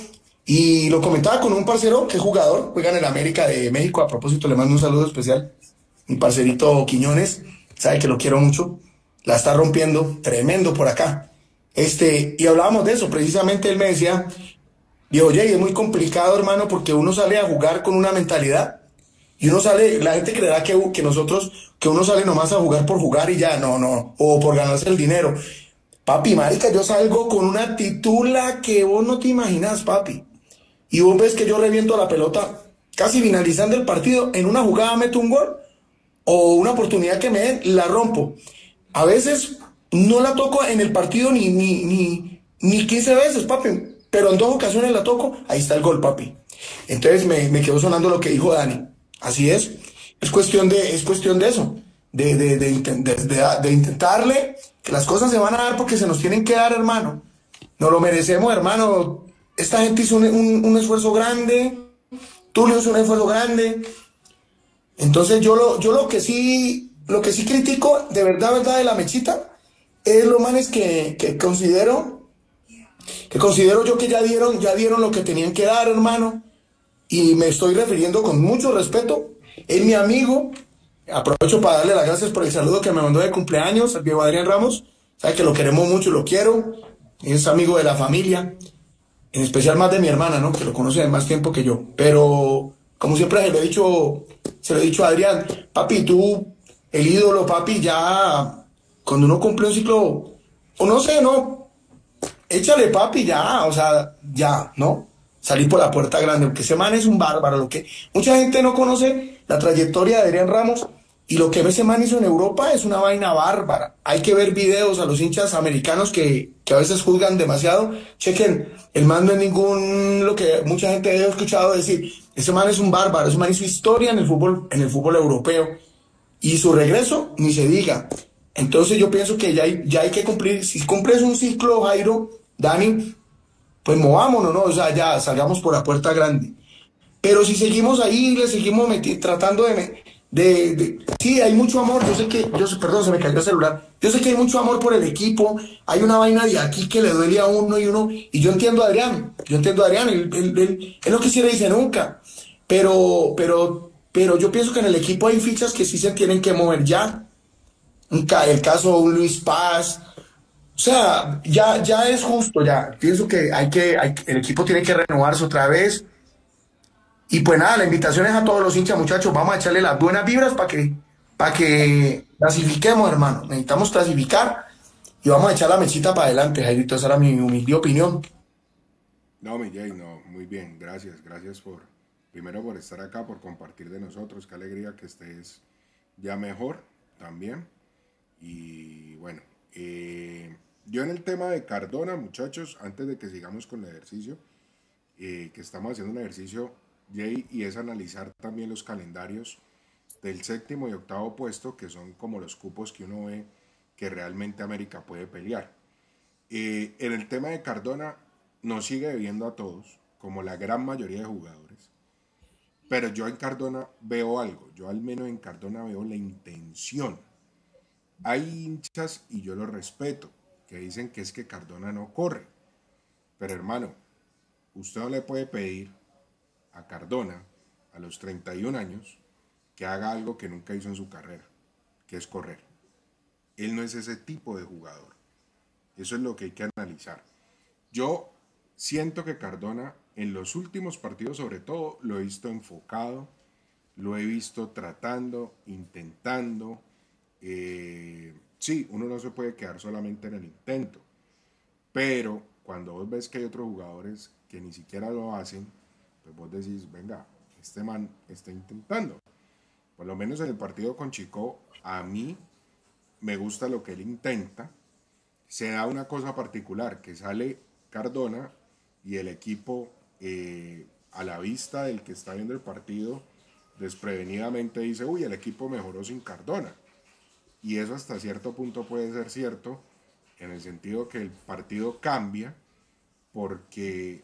y lo comentaba con un parcero que es jugador, juega en el América de México. A propósito, le mando un saludo especial, mi parcerito Quiñones, sabe que lo quiero mucho, la está rompiendo tremendo por acá, y hablábamos de eso precisamente. Él me decía, oye, es muy complicado, hermano, porque uno sale a jugar con una mentalidad, y uno sale, la gente creerá que uno sale nomás a jugar por jugar y ya, no, o por ganarse el dinero. Papi, marica, yo salgo con una actitud que vos no te imaginas, papi. Y vos ves que yo reviento la pelota casi finalizando el partido, en una jugada meto un gol, o una oportunidad que me den, la rompo. A veces no la toco en el partido ni 15 veces, papi, pero en 2 ocasiones la toco, ahí está el gol, papi. Entonces me quedó sonando lo que dijo Dani. Así es. Es cuestión de eso, de intentarle, que las cosas se van a dar porque se nos tienen que dar, hermano. Nos lo merecemos, hermano. Esta gente hizo un esfuerzo grande, Tulio hizo un esfuerzo grande. Entonces yo lo que sí critico de verdad de la Mechita es los manes que considero yo que ya dieron lo que tenían que dar, hermano. Y me estoy refiriendo con mucho respeto. Es mi amigo. Aprovecho para darle las gracias por el saludo que me mandó de cumpleaños al viejo Adrián Ramos. Sabe que lo queremos mucho y lo quiero. Es amigo de la familia. En especial más de mi hermana, ¿no? Que lo conoce de más tiempo que yo. Pero, como siempre se lo he dicho a Adrián, papi, tú, el ídolo, papi, ya cuando uno cumple un ciclo, o no sé, ¿no? échale papi, ya, o sea, ya, ¿no? Salir por la puerta grande, porque ese man es un bárbaro, lo que mucha gente no conoce la trayectoria de Adrián Ramos y lo que ese man hizo en Europa es una vaina bárbara. Hay que ver videos a los hinchas americanos que a veces juzgan demasiado. Chequen, el man no es ningún, lo que mucha gente ha escuchado decir, ese man es un bárbaro, ese man hizo historia en el fútbol europeo, y su regreso ni se diga. Entonces yo pienso que ya hay que cumplir, si cumples un ciclo, Jairo, Dani, pues movámonos, ¿no? O sea, ya salgamos por la puerta grande. Pero si seguimos ahí, le seguimos tratando de... Sí, hay mucho amor, yo sé que... Perdón, se me cayó el celular. Yo sé que hay mucho amor por el equipo, hay una vaina de aquí que le duele a uno y uno... Y yo entiendo a Adrián, él no quisiera irse nunca. Pero yo pienso que en el equipo hay fichas que sí se tienen que mover ya. El caso de un Luis Paz, o sea, ya es justo, ya pienso que el equipo tiene que renovarse otra vez. Y pues nada, la invitación es a todos los hinchas, muchachos, vamos a echarle las buenas vibras para que clasifiquemos, hermano. Necesitamos clasificar y vamos a echar la mechita para adelante, Jairito. Esa era mi humilde opinión. No, mi Jay, no, muy bien, gracias primero por estar acá, por compartir de nosotros, qué alegría que estés ya mejor también. Y bueno, yo en el tema de Cardona, muchachos, antes de que sigamos con el ejercicio, que estamos haciendo un ejercicio, Jay, y es analizar también los calendarios del 7.º y 8.º puesto, que son como los cupos que uno ve que realmente América puede pelear. En el tema de Cardona, nos sigue debiendo a todos, como la gran mayoría de jugadores, pero yo en Cardona veo algo, yo al menos en Cardona veo la intención. Hay hinchas, y yo lo respeto, que dicen que es que Cardona no corre. Pero hermano, usted no le puede pedir a Cardona, a los 31 años, que haga algo que nunca hizo en su carrera, que es correr. Él no es ese tipo de jugador. Eso es lo que hay que analizar. Yo siento que Cardona, en los últimos partidos sobre todo, lo he visto enfocado, lo he visto tratando, intentando... sí, uno no se puede quedar solamente en el intento, pero cuando vos ves que hay otros jugadores que ni siquiera lo hacen, pues vos decís, venga, este man está intentando. Por lo menos en el partido con Chico, a mí me gusta lo que él intenta. Se da una cosa particular, que sale Cardona y el equipo, a la vista del que está viendo el partido, desprevenidamente dice, uy, el equipo mejoró sin Cardona. Y eso hasta cierto punto puede ser cierto, en el sentido que el partido cambia porque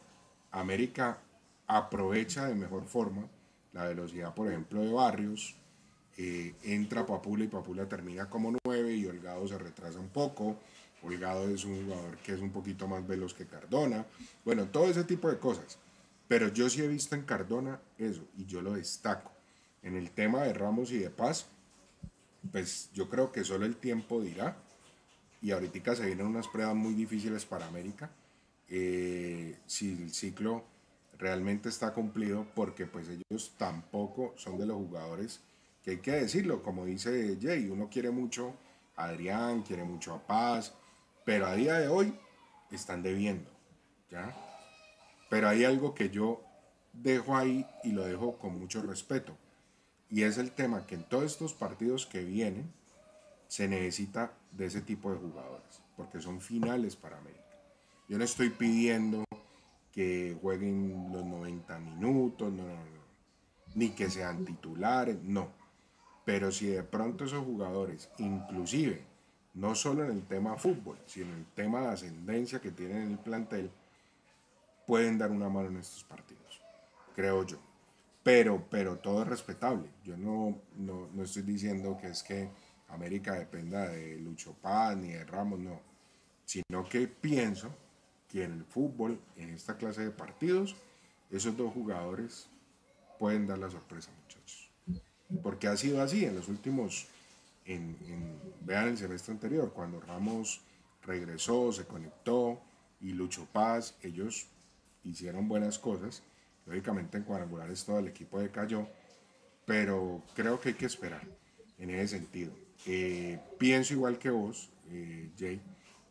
América aprovecha de mejor forma la velocidad, por ejemplo, de Barrios. Entra Papula y Papula termina como 9 y Holgado se retrasa un poco. Holgado es un jugador que es un poquito más veloz que Cardona. Bueno, todo ese tipo de cosas. Pero yo sí he visto en Cardona eso y yo lo destaco. En el tema de Ramos y de Paz, pues yo creo que solo el tiempo dirá, y ahorita se vienen unas pruebas muy difíciles para América, si el ciclo realmente está cumplido, porque pues ellos tampoco son de los jugadores que hay que decirlo, como dice Jay, uno quiere mucho a Adrián, quiere mucho a Paz, pero a día de hoy están debiendo, ¿ya? Pero hay algo que yo dejo ahí y lo dejo con mucho respeto, y es el tema que en todos estos partidos que vienen se necesita de ese tipo de jugadores, porque son finales para América. Yo no estoy pidiendo que jueguen los 90 minutos, no, ni que sean titulares, no. Pero si de pronto esos jugadores, inclusive, no solo en el tema fútbol, sino en el tema de ascendencia que tienen en el plantel, pueden dar una mano en estos partidos, creo yo. Pero todo es respetable. Yo no estoy diciendo que es que América dependa de Lucho Paz ni de Ramos, no. Sino que pienso que en el fútbol, en esta clase de partidos, esos dos jugadores pueden dar la sorpresa, muchachos. Porque ha sido así en los últimos, vean el semestre anterior, cuando Ramos regresó, se conectó, y Lucho Paz, ellos hicieron buenas cosas. Lógicamente en cuadrangulares todo el equipo decayó, pero creo que hay que esperar en ese sentido. Pienso igual que vos, Jay,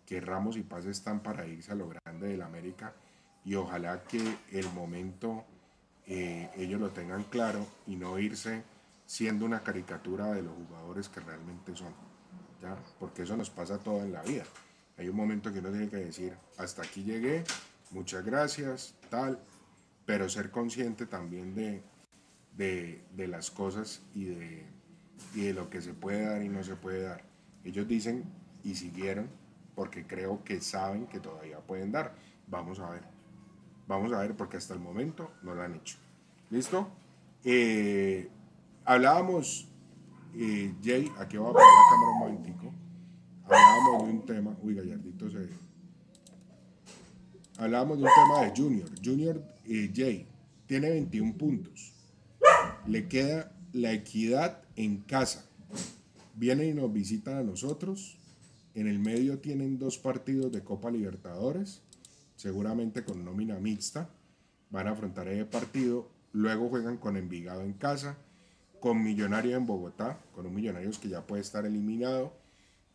que Ramos y Paz están para irse a lo grande del América, y ojalá que el momento ellos lo tengan claro y no irse siendo una caricatura de los jugadores que realmente son, ¿ya? Porque eso nos pasa todo en la vida. Hay un momento que uno tiene que decir, hasta aquí llegué, muchas gracias, tal, pero ser consciente también de las cosas y de lo que se puede dar y no se puede dar. Ellos dicen y siguieron porque creo que saben que todavía pueden dar. Vamos a ver porque hasta el momento no lo han hecho. ¿Listo? Hablábamos, Jay, aquí voy a parar la cámara un momentico. Hablábamos de un tema, uy, Gallardito se... Hablábamos de un tema de Junior. Junior, Jay, tiene 21 puntos. Le queda La Equidad en casa. Vienen y nos visitan a nosotros. En el medio tienen dos partidos de Copa Libertadores, seguramente con nómina mixta. Van a afrontar ese partido. Luego juegan con Envigado en casa, con Millonarios en Bogotá, con un Millonarios que ya puede estar eliminado,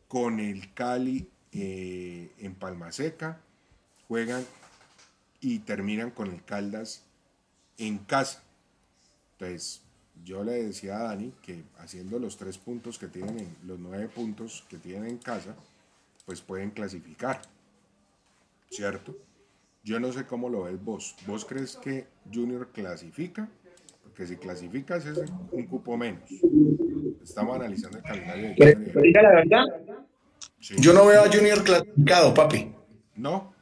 con el Cali en Palma Seca, juegan y terminan con el Caldas en casa. Entonces, yo le decía a Dani que haciendo los 3 puntos que tienen, los 9 puntos que tienen en casa, pues pueden clasificar, ¿cierto? Yo no sé cómo lo ves vos. ¿Vos crees que Junior clasifica? Porque si clasificas es un cupo menos. Estamos analizando el calendario de Junior. ¿Pero diga la verdad? Sí. Yo no veo a Junior clasificado, papi. ¿No?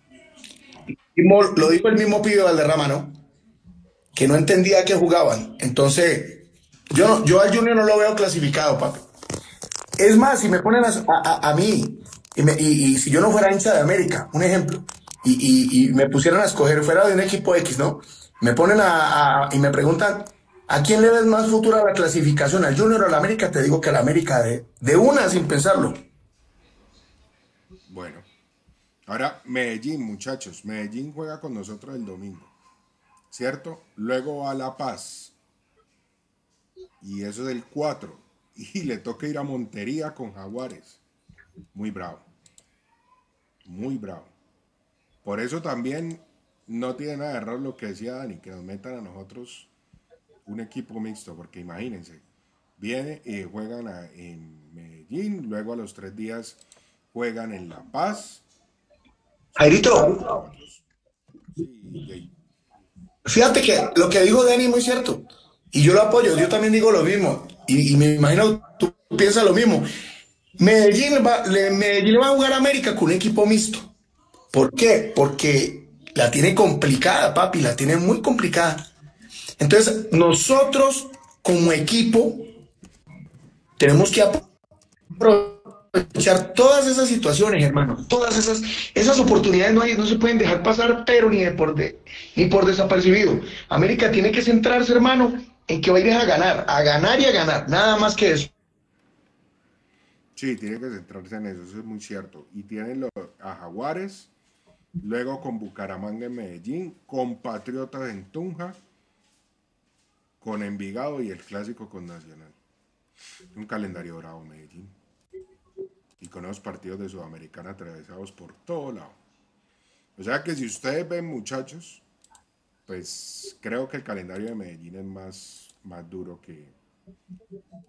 Lo dijo el mismo pibe Valderrama, ¿no? Que no entendía que jugaban. Entonces, yo al Junior no lo veo clasificado, papi. Es más, si me ponen a mí, y si yo no fuera hincha de América, un ejemplo, y me pusieran a escoger fuera de un equipo X, ¿no? Me ponen y me preguntan, ¿a quién le ves más futuro a la clasificación? ¿Al Junior o al América? Te digo que al América, de una, sin pensarlo. Bueno, ahora Medellín, muchachos. Medellín juega con nosotros el domingo, ¿cierto? Luego va a La Paz, y eso es el 4, y le toca ir a Montería con Jaguares. Muy bravo, muy bravo. Por eso también no tiene nada de error lo que decía Dani, que nos metan a nosotros un equipo mixto, porque imagínense, viene y juegan en Medellín, luego a los 3 días juegan en La Paz. Jairito, sí, fíjate que lo que dijo Dani es muy cierto, y yo lo apoyo, yo también digo lo mismo, y me imagino tú piensas lo mismo. Medellín va a jugar a América con un equipo mixto. ¿Por qué? Porque la tiene complicada, papi, la tiene muy complicada. Entonces, nosotros como equipo tenemos que aprovechar todas esas situaciones, hermano. Todas esas oportunidades no se pueden dejar pasar, pero ni por desapercibido. América tiene que centrarse, hermano, en que va a ir a ganar y a ganar. Nada más que eso. Sí, tiene que centrarse en eso es muy cierto. Y tienen a Jaguares, luego con Bucaramanga en Medellín, con Patriotas en Tunja, con Envigado y el clásico con Nacional. Un calendario bravo Medellín, y con esos partidos de Sudamericana atravesados por todo lado. O sea que si ustedes ven, muchachos, pues creo que el calendario de Medellín es más duro que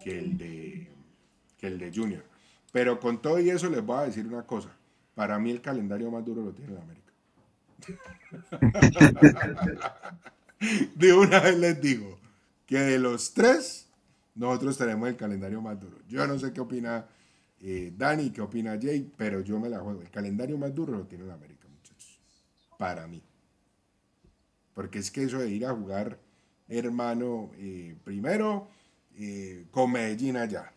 el de Junior. Pero con todo y eso les voy a decir una cosa. Para mí el calendario más duro lo tiene la América. De una vez les digo que de los 3, nosotros tenemos el calendario más duro. Yo no sé qué opina Dani, qué opina Jay, pero yo me la juego. El calendario más duro lo tiene la América, muchachos. Para mí. Porque es que eso de ir a jugar, hermano, primero con Medellín allá.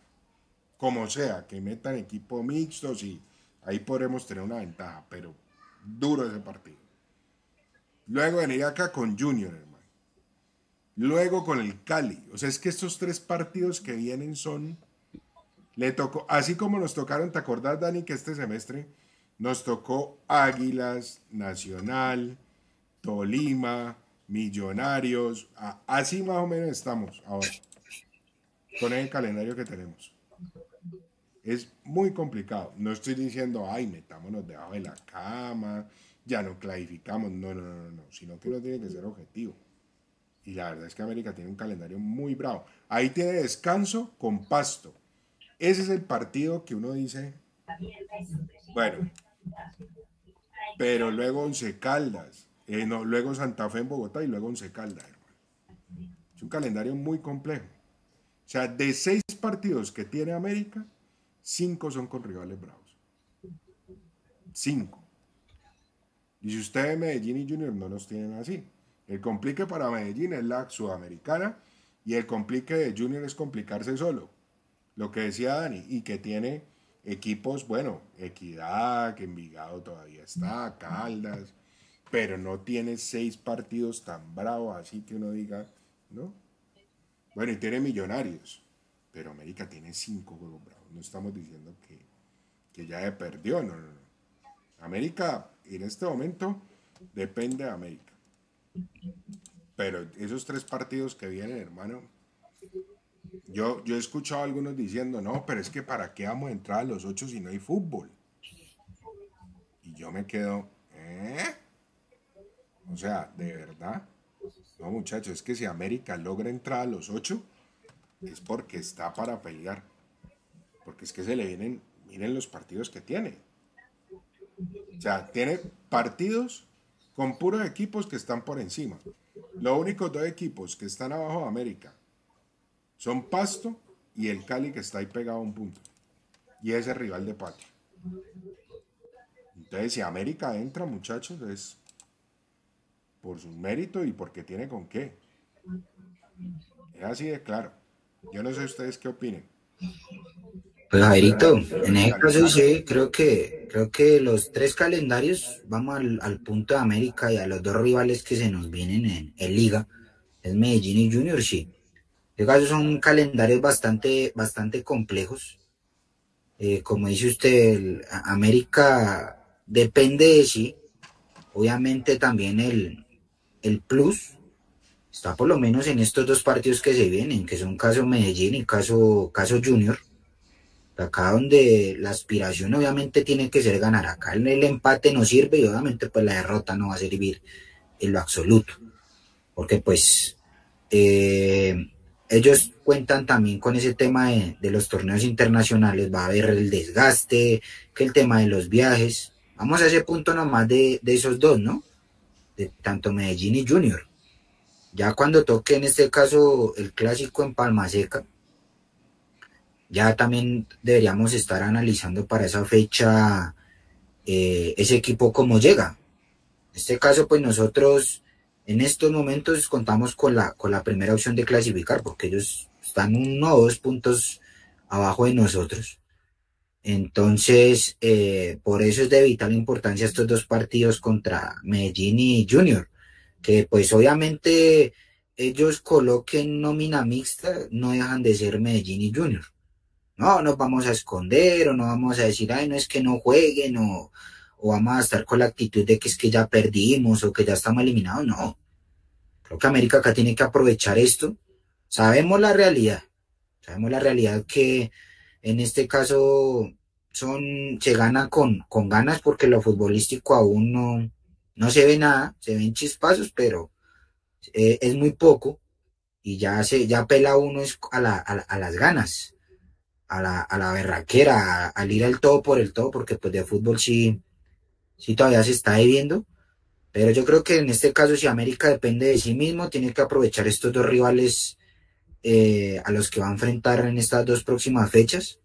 Como sea, que metan equipo mixto, sí. Ahí podremos tener una ventaja, pero duro ese partido. Luego venir acá con Junior, hermano. Luego con el Cali. O sea, es que estos 3 partidos que vienen son... Le tocó, así como nos tocaron, ¿te acordás, Dani, que este semestre nos tocó Águilas, Nacional, Tolima, Millonarios? Así más o menos estamos ahora, con el calendario que tenemos. Es muy complicado. No estoy diciendo, ay, metámonos debajo de la cama, ya no clasificamos. No, no, no, no. Sino que uno tiene que ser objetivo. Y la verdad es que América tiene un calendario muy bravo. Ahí tiene descanso con Pasto. Ese es el partido que uno dice, bueno, pero luego Once Caldas, no, luego Santa Fe en Bogotá y luego Once Caldas, hermano. Es un calendario muy complejo. O sea, de 6 partidos que tiene América, 5 son con rivales bravos. 5. Y si ustedes Medellín y Junior no los tienen así. El complique para Medellín es la Sudamericana y el complique de Junior es complicarse solo. Lo que decía Dani, y que tiene equipos, bueno, Equidad, que Envigado todavía está, Caldas, pero no tiene 6 partidos tan bravos, así que uno diga, ¿no? Bueno, y tiene Millonarios, pero América tiene 5 juegos bravos. No estamos diciendo que ya se perdió, no, no, no. América, en este momento, depende de América. Pero esos 3 partidos que vienen, hermano, yo he escuchado a algunos diciendo, no, pero es que ¿para qué vamos a entrar a los 8 si no hay fútbol? Y yo me quedo, ¿eh? O sea, de verdad, no, muchachos, es que si América logra entrar a los 8, es porque está para pelear. Porque es que se le vienen, miren los partidos que tiene. O sea, tiene partidos con puros equipos que están por encima. Los únicos 2 equipos que están abajo de América son Pasto y el Cali, que está ahí pegado a un punto. Y ese rival de patio. Entonces, si América entra, muchachos, es por sus méritos y porque tiene con qué. Es así de claro. Yo no sé ustedes qué opinen. Pues, Jairito, en ese caso sí, creo que los 3 calendarios, vamos al punto de América y a los 2 rivales que se nos vienen en Liga, es Medellín y Junior, sí. En caso son calendarios bastante complejos. Como dice usted, América depende de sí. Obviamente también el plus está por lo menos en estos 2 partidos que se vienen, que son caso Medellín y caso Junior. Acá donde la aspiración obviamente tiene que ser ganar. Acá el empate no sirve y obviamente pues la derrota no va a servir en lo absoluto. Porque pues... ellos cuentan también con ese tema de los torneos internacionales, va a haber el desgaste, que el tema de los viajes. Vamos a ese punto nomás de esos 2, ¿no? De tanto Medellín y Junior. Ya cuando toque en este caso el clásico en Palma Seca, ya también deberíamos estar analizando para esa fecha ese equipo cómo llega. En este caso pues nosotros... en estos momentos contamos con la primera opción de clasificar, porque ellos están 1 o 2 puntos abajo de nosotros. Entonces, por eso es de vital importancia estos 2 partidos contra Medellín y Junior, que pues obviamente ellos coloquen nómina mixta, no dejan de ser Medellín y Junior. No nos vamos a esconder o no vamos a decir, ay, no es que no jueguen o vamos a estar con la actitud de que es que ya perdimos o que ya estamos eliminados. No, creo que América acá tiene que aprovechar esto. Sabemos la realidad que en este caso se gana con ganas, porque lo futbolístico aún no se ve nada, se ven chispazos, pero es muy poco y ya apela uno a las ganas, a la berraquera, al ir al todo por el todo, porque pues de fútbol sí todavía se está debiendo. Pero yo creo que en este caso, si América depende de sí mismo, tiene que aprovechar estos 2 rivales a los que va a enfrentar en estas 2 próximas fechas,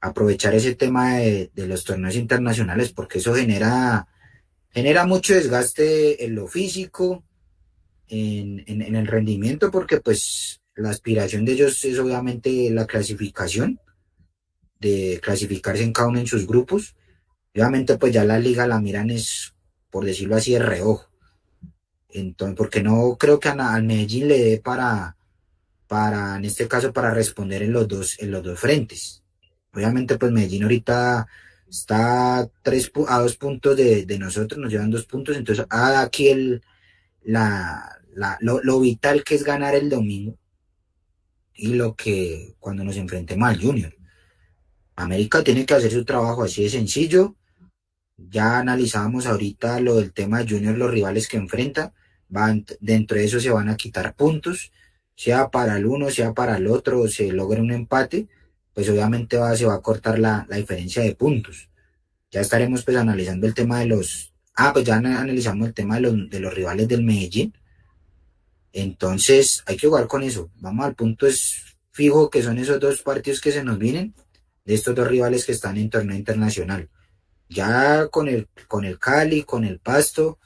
aprovechar ese tema de los torneos internacionales, porque eso genera mucho desgaste en lo físico, en el rendimiento, porque pues la aspiración de ellos es obviamente la clasificación, de clasificarse en cada uno en sus grupos. Obviamente pues ya la liga la miran es, por decirlo así, de reojo. Entonces, porque no creo que al Medellín le dé para en este caso para responder en los dos frentes. Obviamente pues Medellín ahorita está a 2 puntos de nosotros, nos llevan 2 puntos. Entonces aquí lo vital que es ganar el domingo, y lo que cuando nos enfrentemos al Junior. América tiene que hacer su trabajo, así de sencillo. Ya analizábamos ahorita lo del tema de Junior, los rivales que enfrenta. Dentro de eso se van a quitar puntos, sea para el uno, sea para el otro, se logra un empate, pues obviamente se va a cortar la diferencia de puntos. Ya estaremos pues analizando el tema de los... pues ya analizamos el tema de los rivales del Medellín. Entonces hay que jugar con eso. Vamos al punto es fijo, que son esos dos partidos que se nos vienen, de estos dos rivales que están en torneo internacional. Ya con el Cali, con el Pasto,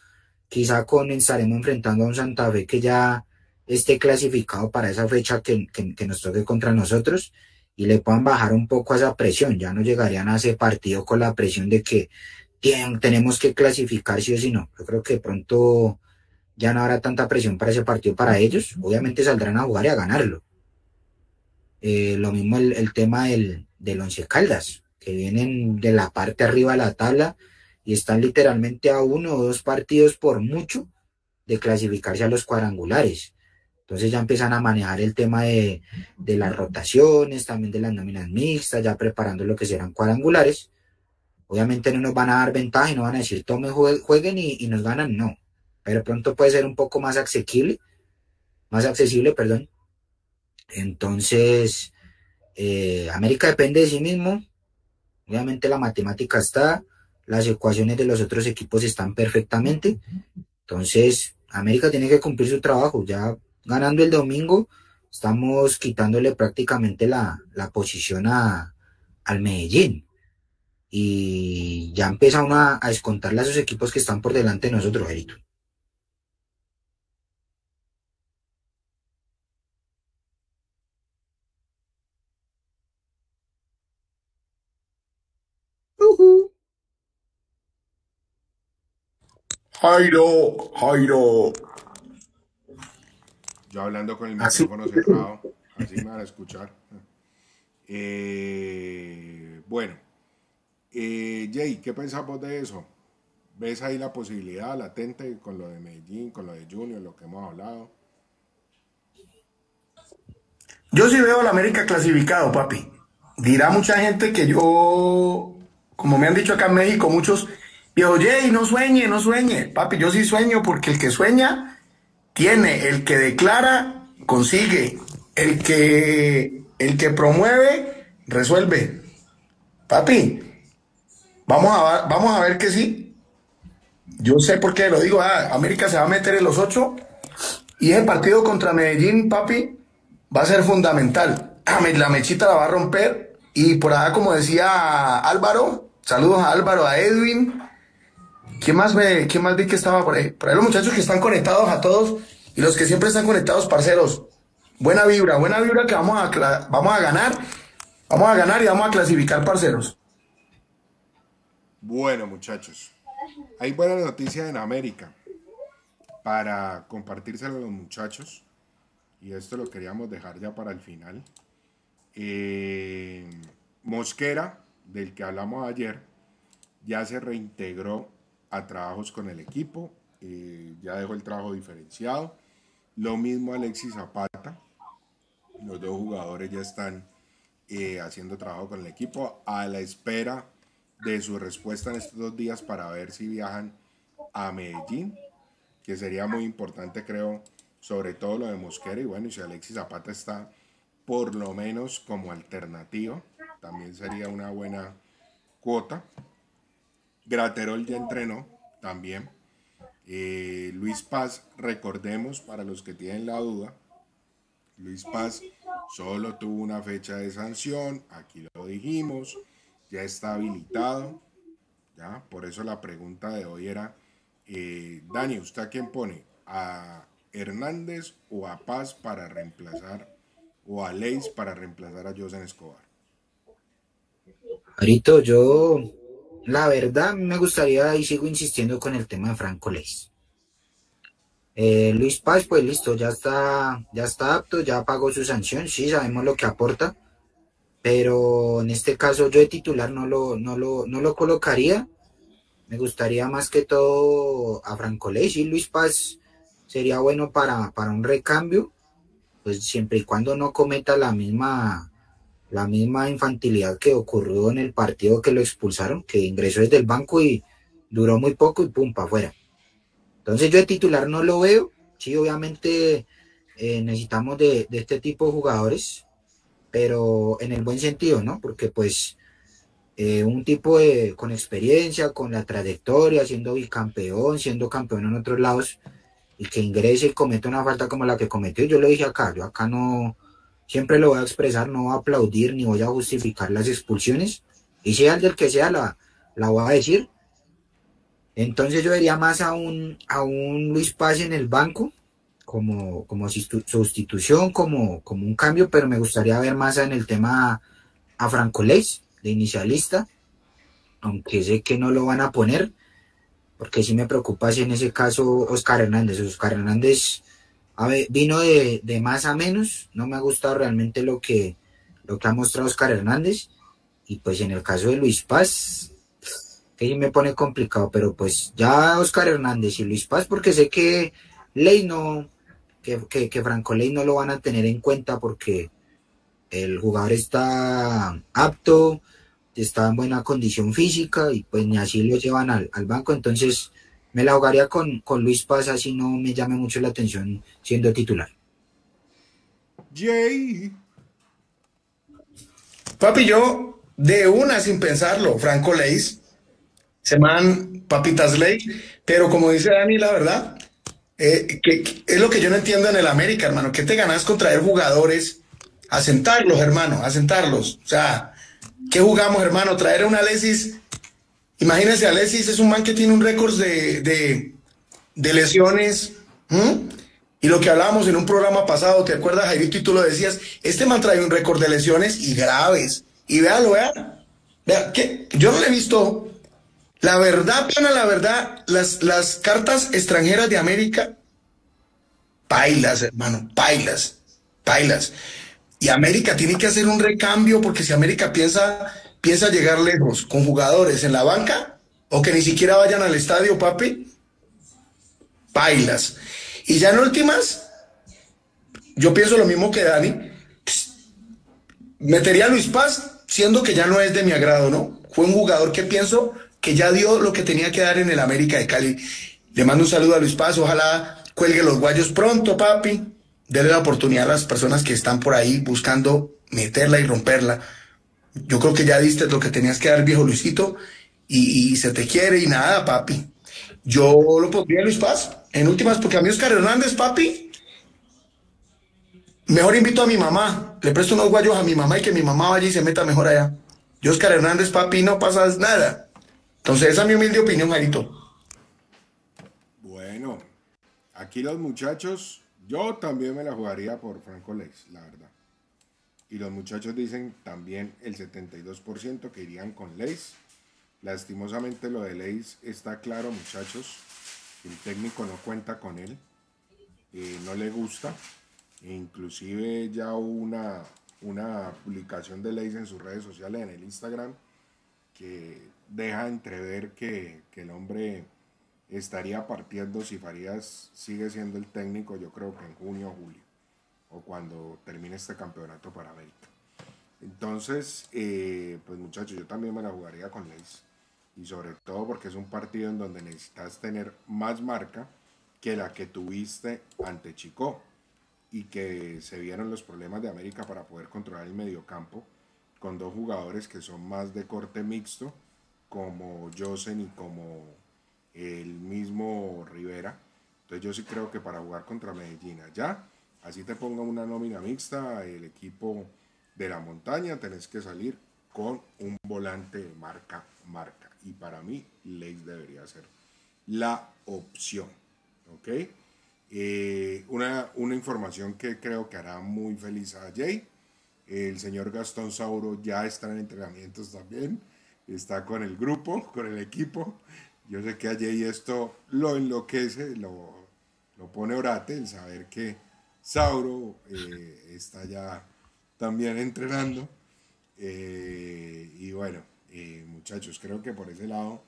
quizá estaremos enfrentando a un Santa Fe que ya esté clasificado para esa fecha que nos toque contra nosotros, y le puedan bajar un poco a esa presión. Ya no llegarían a ese partido con la presión de que tenemos que clasificar sí o sí no. Yo creo que de pronto ya no habrá tanta presión para ese partido para ellos. Obviamente saldrán a jugar y a ganarlo. Lo mismo el tema del Once Caldas, que vienen de la parte arriba de la tabla y están literalmente a uno o dos partidos por mucho de clasificarse a los cuadrangulares. Entonces ya empiezan a manejar el tema de las rotaciones, también de las nóminas mixtas, ya preparando lo que serán cuadrangulares. Obviamente no nos van a dar ventaja y no van a decir tomen, jueguen y nos ganan, no. Pero pronto puede ser un poco más accesible. Entonces América depende de sí mismo. Obviamente la matemática está, las ecuaciones de los otros equipos están perfectamente. Entonces América tiene que cumplir su trabajo. Ya ganando el domingo, estamos quitándole prácticamente la posición al Medellín. Y ya empieza uno a descontarle a esos equipos que están por delante de nosotros, Gerito. Jairo. Yo hablando con el micrófono cerrado, así me van a escuchar. Jay, ¿qué pensamos de eso? ¿Ves ahí la posibilidad latente con lo de Medellín, con lo de Junior, lo que hemos hablado? Yo sí veo a la América clasificado, papi. Dirá mucha gente que yo, como me han dicho acá en México, muchos, viejo Jay, no sueñe. Papi, yo sí sueño, porque el que sueña tiene, el que declara, consigue, el que promueve, resuelve. Papi, vamos a ver que sí. Yo sé por qué lo digo, América se va a meter en los 8, y el partido contra Medellín, papi, va a ser fundamental. La Mechita la va a romper, y por allá, como decía Álvaro, saludos a Álvaro, a Edwin. ¿Quién más vi que estaba por ahí? Por ahí los muchachos que están conectados a todos, y los que siempre están conectados, parceros. Buena vibra que vamos a ganar y vamos a clasificar, parceros. Bueno, muchachos, hay buenas noticias en América para compartírselo a los muchachos, y esto lo queríamos dejar ya para el final. Mosquera, del que hablamos ayer, ya se reintegró a trabajos con el equipo, ya dejó el trabajo diferenciado. Lo mismo Alexis Zapata, los dos jugadores ya están haciendo trabajo con el equipo, a la espera de su respuesta en estos 2 días para ver si viajan a Medellín, que sería muy importante, creo, sobre todo lo de Mosquera. Y bueno, si Alexis Zapata está por lo menos como alternativa, también sería una buena cuota. Graterol ya entrenó también. Luis Paz, recordemos, para los que tienen la duda, Luis Paz solo tuvo una fecha de sanción, aquí lo dijimos, ya está habilitado, ¿ya? Por eso la pregunta de hoy era, Dani, ¿usted a quién pone? ¿A Hernández o a Paz para reemplazar, o a Leis para reemplazar a José Escobar? Ahorita yo... La verdad, me gustaría, y sigo insistiendo con el tema de Franco Leyes. Luis Paz, pues listo, ya está apto, ya pagó su sanción, sí, sabemos lo que aporta, pero en este caso yo de titular no lo colocaría. Me gustaría más que todo a Franco Leyes, y Luis Paz sería bueno para un recambio, pues siempre y cuando no cometa la misma la misma infantilidad que ocurrió en el partido que lo expulsaron, que ingresó desde el banco y duró muy poco y pum, para afuera. Entonces yo de titular no lo veo. Sí, obviamente necesitamos de este tipo de jugadores, pero en el buen sentido, ¿no? Porque pues un tipo con experiencia, con la trayectoria, siendo bicampeón, siendo campeón en otros lados, y que ingrese y cometa una falta como la que cometió, yo lo dije acá, yo acá no, siempre lo voy a expresar, no voy a aplaudir ni voy a justificar las expulsiones, y sea el del que sea, la voy a decir. Entonces yo vería más a un Luis Paz en el banco, como sustitución, como un cambio, pero me gustaría ver más en el tema a Franco Leyes, de inicialista, aunque sé que no lo van a poner, porque sí me preocupa si en ese caso Oscar Hernández. Oscar Hernández vino de más a menos, no me ha gustado realmente lo que ha mostrado Oscar Hernández, y pues en el caso de Luis Paz, que sí me pone complicado, pero pues ya Oscar Hernández y Luis Paz, porque sé que Franco Leyes no lo van a tener en cuenta porque el jugador está apto, está en buena condición física y pues ni así lo llevan al banco, entonces me la jugaría con Luis Paz, así no me llame mucho la atención siendo titular. Jay. Papi, yo de una sin pensarlo, Franco Leyes, semán papitas ley, pero como dice Dani, la verdad, que es lo que yo no entiendo en el América, hermano. ¿Qué te ganas con traer jugadores? Asentarlos, hermano, asentarlos. O sea, ¿qué jugamos, hermano? Traer a un Alexis. Imagínense, Alexis es un man que tiene un récord de lesiones. Y lo que hablábamos en un programa pasado, ¿te acuerdas, Jairito? Y tú lo decías, este man trae un récord de lesiones y graves. Y véalo, vean. ¿Qué? Yo no le he visto. La verdad, pana, la verdad, las cartas extranjeras de América, pailas, hermano, pailas. Y América tiene que hacer un recambio, porque si América piensa llegar lejos con jugadores en la banca, o que ni siquiera vayan al estadio, papi, pailas. Y ya en últimas, yo pienso lo mismo que Dani, metería a Luis Paz, siendo que ya no es de mi agrado, ¿no? Fue un jugador que pienso que ya dio lo que tenía que dar en el América de Cali. Le mando un saludo a Luis Paz, ojalá cuelgue los guayos pronto, papi. Dele la oportunidad a las personas que están por ahí buscando meterla y romperla. Yo creo que ya diste lo que tenías que dar, viejo Luisito, y se te quiere y nada, papi. Yo lo pondría a Luis Paz, en últimas, porque a mí Oscar Hernández, papi, mejor invito a mi mamá, le presto unos guayos a mi mamá y que mi mamá vaya y se meta mejor allá. Yo Oscar Hernández, papi, no pasas nada. Entonces, esa es mi humilde opinión, Jarito. Bueno, aquí los muchachos, yo también me la jugaría por Franco Leyes, la verdad. Y los muchachos dicen también el 72% que irían con Leyes. Lastimosamente lo de Leyes está claro, muchachos. El técnico no cuenta con él, no le gusta. Inclusive ya hubo una publicación de Leyes en sus redes sociales, en el Instagram, que deja entrever que el hombre estaría partiendo si Farías sigue siendo el técnico, yo creo que en junio o julio, o cuando termine este campeonato para América. Entonces, pues muchachos, yo también me la jugaría con Leyes, y sobre todo porque es un partido en donde necesitas tener más marca que la que tuviste ante Chicó, y que se vieron los problemas de América para poder controlar el mediocampo, con dos jugadores que son más de corte mixto, como Joseph y como el mismo Rivera. Entonces yo sí creo que para jugar contra Medellín allá, así te pongo una nómina mixta, el equipo de la montaña, tenés que salir con un volante de marca. Y para mí, Leyes debería ser la opción. ¿Okay? Una información que creo que hará muy feliz a Jay. El señor Gastón Sauro ya está en entrenamientos también, está con el grupo, con el equipo. Yo sé que a Jay esto lo enloquece, lo pone orate el saber que Sauro está ya también entrenando. Y bueno, muchachos, creo que por ese lado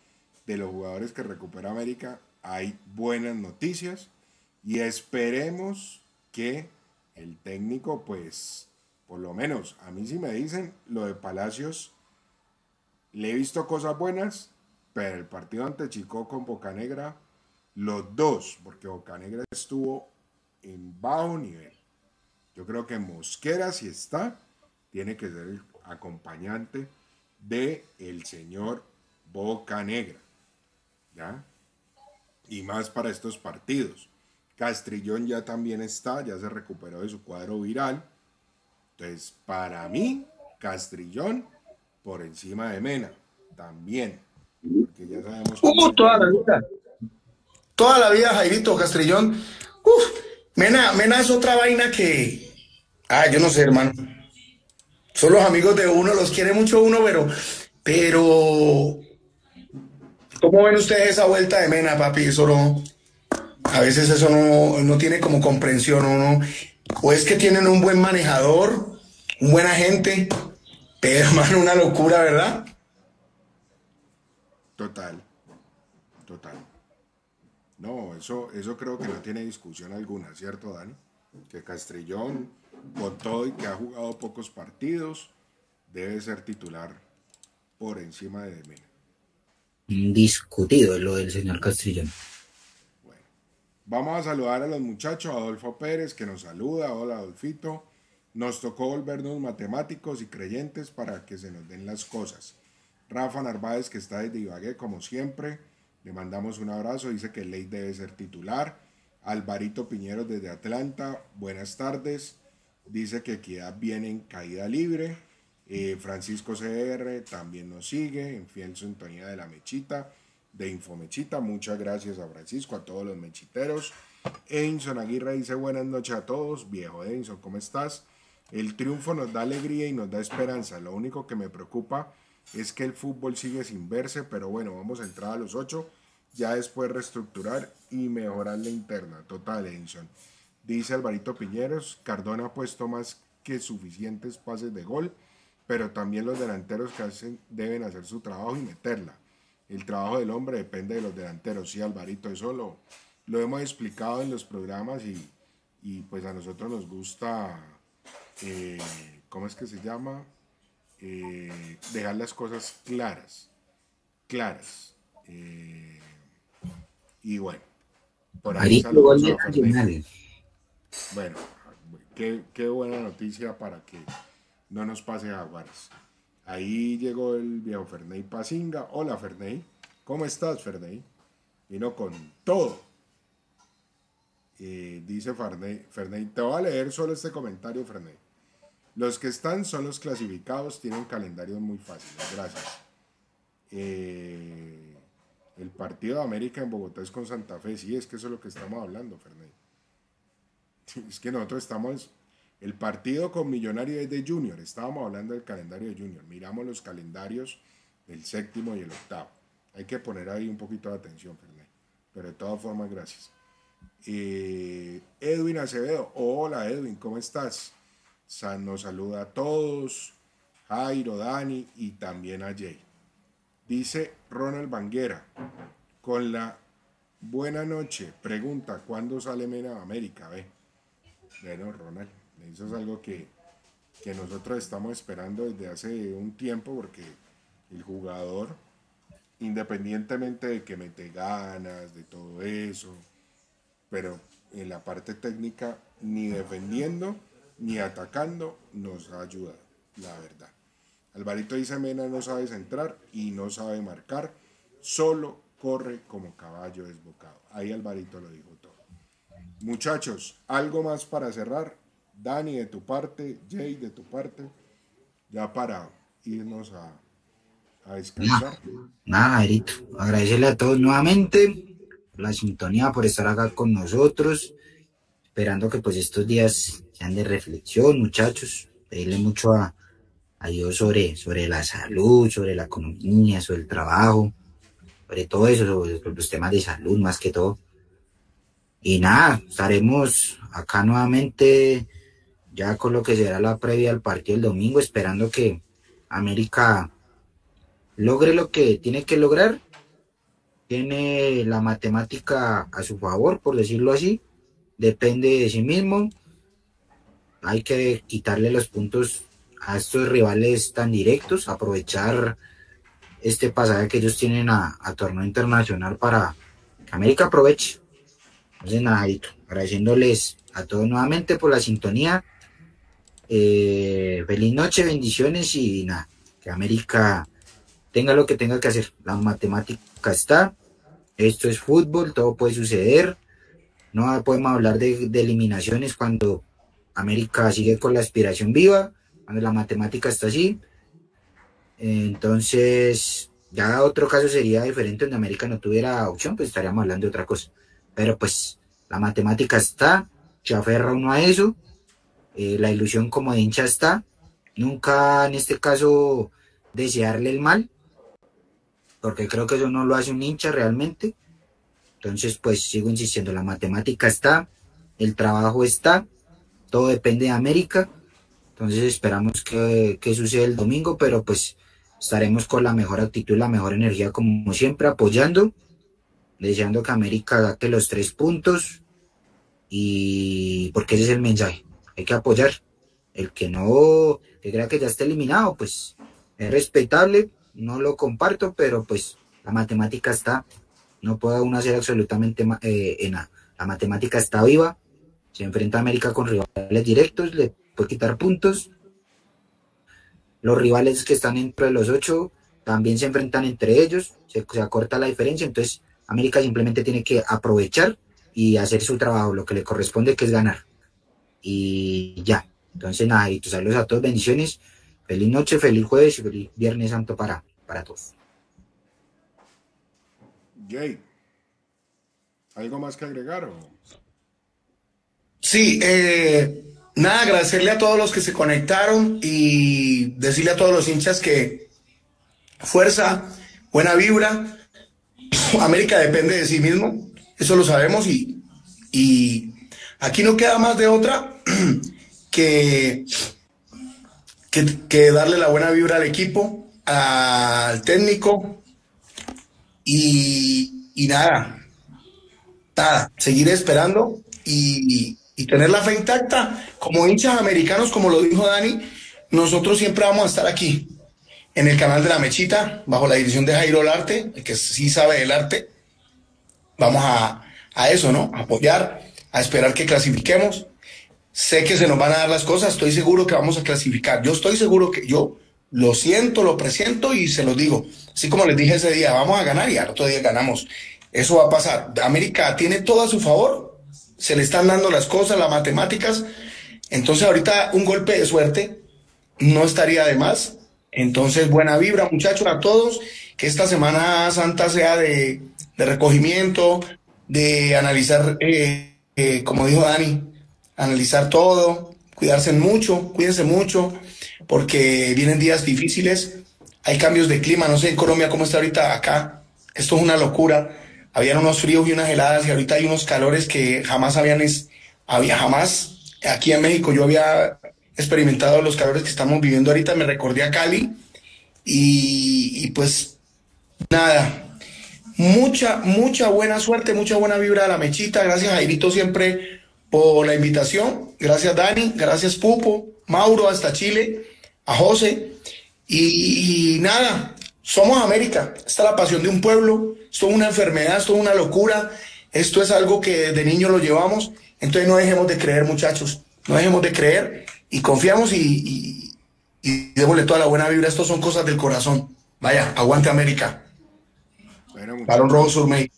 de los jugadores que recupera América hay buenas noticias, y esperemos que el técnico pues Por lo menos, a mí sí me dicen, lo de Palacios, le he visto cosas buenas, pero el partido ante Chicó con Bocanegra, los dos, porque Bocanegra estuvo en bajo nivel. Yo creo que Mosquera, si está, tiene que ser el acompañante del señor Bocanegra, ¿ya? Y más para estos partidos. Castrillón ya también está, ya se recuperó de su cuadro viral. Entonces, para mí, Castrillón por encima de Mena, también. Porque ya sabemos... toda la vida, Jairito, Castrillón. Mena es otra vaina que... yo no sé, hermano. Son los amigos de uno, los quiere mucho uno, pero... ¿Cómo ven ustedes esa vuelta de Mena, papi? Eso no... A veces eso no tiene como comprensión, o es que tienen un buen manejador, un buen agente, pero hermano, una locura, ¿verdad? Total. No, eso creo que no tiene discusión alguna, ¿cierto, Dani? Que Castrillón, con todo y que ha jugado pocos partidos, debe ser titular por encima de Demena. Indiscutido lo del señor Castrillón. Vamos a saludar a los muchachos, Adolfo Pérez, que nos saluda. Hola, Adolfito. Nos tocó volvernos matemáticos y creyentes para que se nos den las cosas. Rafa Narváez, que está desde Ibagué, como siempre. Le mandamos un abrazo. Dice que Ley debe ser titular. Alvarito Piñero, desde Atlanta. Buenas tardes. Dice que Equidad viene en caída libre. Francisco CR también nos sigue. En fiel sintonía de La Mechita, de Infomechita. Muchas gracias a Francisco, a todos los mechiteros. Edinson Aguirre dice buenas noches a todos. Viejo Edinson, ¿cómo estás? El triunfo nos da alegría y nos da esperanza. Lo único que me preocupa es que el fútbol sigue sin verse, pero bueno, vamos a entrar a los 8, ya después reestructurar y mejorar la interna. Total, Edinson. Dice Alvarito Piñeros, Cardona ha puesto más que suficientes pases de gol, pero también los delanteros que deben hacer su trabajo y meterla. El trabajo del hombre depende de los delanteros. Sí, Alvarito, eso lo hemos explicado en los programas y pues a nosotros nos gusta, ¿cómo es que se llama? Dejar las cosas claras. Y bueno, por ahí saludos a Ferney. Bueno, qué buena noticia para que no nos pase a Juárez. Ahí llegó el viejo Ferney Pasinga. Hola, Ferney. ¿Cómo estás, Ferney? Vino con todo. Dice Ferney, te voy a leer solo este comentario, Ferney. Los que están son los clasificados, tienen calendarios muy fáciles. Gracias. El partido de América en Bogotá es con Santa Fe. Sí, es que eso es lo que estamos hablando, Ferney. Es que nosotros estamos... El partido con Millonario es de Junior. Estábamos hablando del calendario de Junior. Miramos los calendarios del 7º y el 8º. Hay que poner ahí un poquito de atención, Ferney. Pero de todas formas, gracias. Edwin Acevedo. Hola, Edwin, ¿cómo estás? Nos saluda a todos. Jairo, Dani y también a Jay. Dice Ronald Banguera. Con la buena noche. Pregunta, ¿cuándo sale Mena a América? Bueno, Ronald. Eso es algo que nosotros estamos esperando desde hace un tiempo, porque el jugador, independientemente de que mete ganas, de todo eso, pero en la parte técnica, ni defendiendo, ni atacando, nos ha ayudado, la verdad. Alvarito dice, Mena no sabe centrar y no sabe marcar, solo corre como caballo desbocado. Ahí Alvarito lo dijo todo. Muchachos, algo más para cerrar. Dani de tu parte, Jay de tu parte, ya para irnos a descansar. Nada, Jairito, agradecerle a todos nuevamente la sintonía por estar acá con nosotros, esperando que pues estos días sean de reflexión, muchachos, pedirle mucho a Dios sobre la salud, sobre la economía, sobre el trabajo, sobre todo eso, sobre los temas de salud más que todo. Y nada, estaremos acá nuevamente ya con lo que será la previa al partido el domingo, esperando que América logre lo que tiene que lograr. Tiene la matemática a su favor, por decirlo así. Depende de sí mismo. hay que quitarle los puntos a estos rivales tan directos, aprovechar este pasaje que ellos tienen a torneo internacional para que América aproveche. Entonces, Najarito, agradeciéndoles a todos nuevamente por la sintonía. Feliz noche, bendiciones y nada, que América tenga lo que tenga que hacer. La matemática está, esto es fútbol, todo puede suceder. No podemos hablar de eliminaciones cuando América sigue con la aspiración viva, cuando la matemática está así. Entonces, ya otro caso sería diferente donde América no tuviera opción, pues estaríamos hablando de otra cosa. Pero pues la matemática está, se aferra uno a eso, la ilusión como de hincha está, nunca en este caso desearle el mal, porque creo que eso no lo hace un hincha realmente. Entonces pues sigo insistiendo, la matemática está, el trabajo está, todo depende de América. Entonces esperamos que suceda el domingo, pero pues estaremos con la mejor actitud, la mejor energía como siempre, apoyando, deseando que América saque los 3 puntos, y porque ese es el mensaje, hay que apoyar. El que no, que crea que ya está eliminado, pues es respetable, no lo comparto, pero pues la matemática está, no puede uno hacer absolutamente nada, la matemática está viva, se enfrenta a América con rivales directos, le puede quitar puntos, los rivales que están dentro de los 8 también se enfrentan entre ellos, se acorta la diferencia, entonces América simplemente tiene que aprovechar y hacer su trabajo, lo que le corresponde, que es ganar. Y ya, entonces nada, y saludos a todos, bendiciones, feliz noche, feliz jueves y feliz Viernes Santo para todos. Jay, ¿algo más que agregar? ¿O? Sí, nada, agradecerle a todos los que se conectaron y decirle a todos los hinchas que fuerza, buena vibra. América depende de sí mismo, eso lo sabemos, y aquí no queda más de otra que darle la buena vibra al equipo, al técnico, y nada, seguir esperando y tener la fe intacta. Como hinchas americanos, como lo dijo Dani, nosotros siempre vamos a estar aquí, en el canal de La Mechita, bajo la dirección de Jairo Olarte, el que sí sabe del arte. Vamos a eso, ¿no? A apoyar, a esperar que clasifiquemos. Sé que se nos van a dar las cosas, estoy seguro que vamos a clasificar. Yo estoy seguro que yo lo siento, lo presiento y se los digo. Así como les dije ese día, vamos a ganar y al otro día ganamos. Eso va a pasar. América tiene todo a su favor, se le están dando las cosas, las matemáticas. Entonces ahorita un golpe de suerte no estaría de más. Entonces, buena vibra, muchachos, a todos, que esta Semana Santa sea de recogimiento, de analizar, como dijo Dani, analizar todo, cuidarse mucho, cuídense mucho, porque vienen días difíciles, hay cambios de clima, no sé en Colombia cómo está ahorita acá, esto es una locura, habían unos fríos y unas heladas y ahorita hay unos calores que jamás había, aquí en México yo había experimentado los calores que estamos viviendo ahorita, me recordé a Cali, y pues nada, mucha buena suerte, mucha buena vibra a La Mechita. Gracias Jairito siempre por la invitación, gracias Dani, gracias Pupo, Mauro hasta Chile, a José, y nada, somos América, esta es la pasión de un pueblo, esto es una enfermedad, esto es una locura, esto es algo que de niño lo llevamos, entonces no dejemos de creer, muchachos, no dejemos de creer. Y confiamos y démosle toda la buena vibra. Estos son cosas del corazón. Vaya, aguante América. Bueno, Barón Rojo Sur México.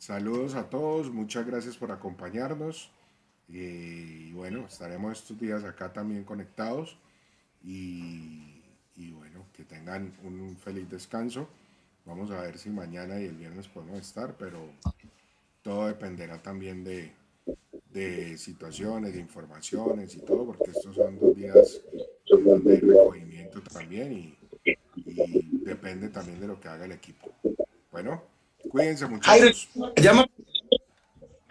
Saludos a todos. Muchas gracias por acompañarnos. Y bueno, estaremos estos días acá también conectados. Y bueno, que tengan un feliz descanso. Vamos a ver si mañana y el viernes podemos estar, pero todo dependerá también de situaciones, de informaciones y todo, porque estos son 2 días de recogimiento también y depende también de lo que haga el equipo. Bueno, cuídense muchachos.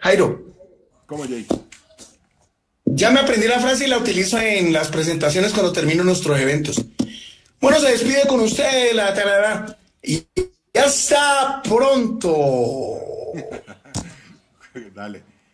Jairo. ¿Cómo, Jay? Ya me aprendí la frase y la utilizo en las presentaciones cuando termino nuestros eventos. Bueno, se despide con usted la tarada y hasta pronto. Dale.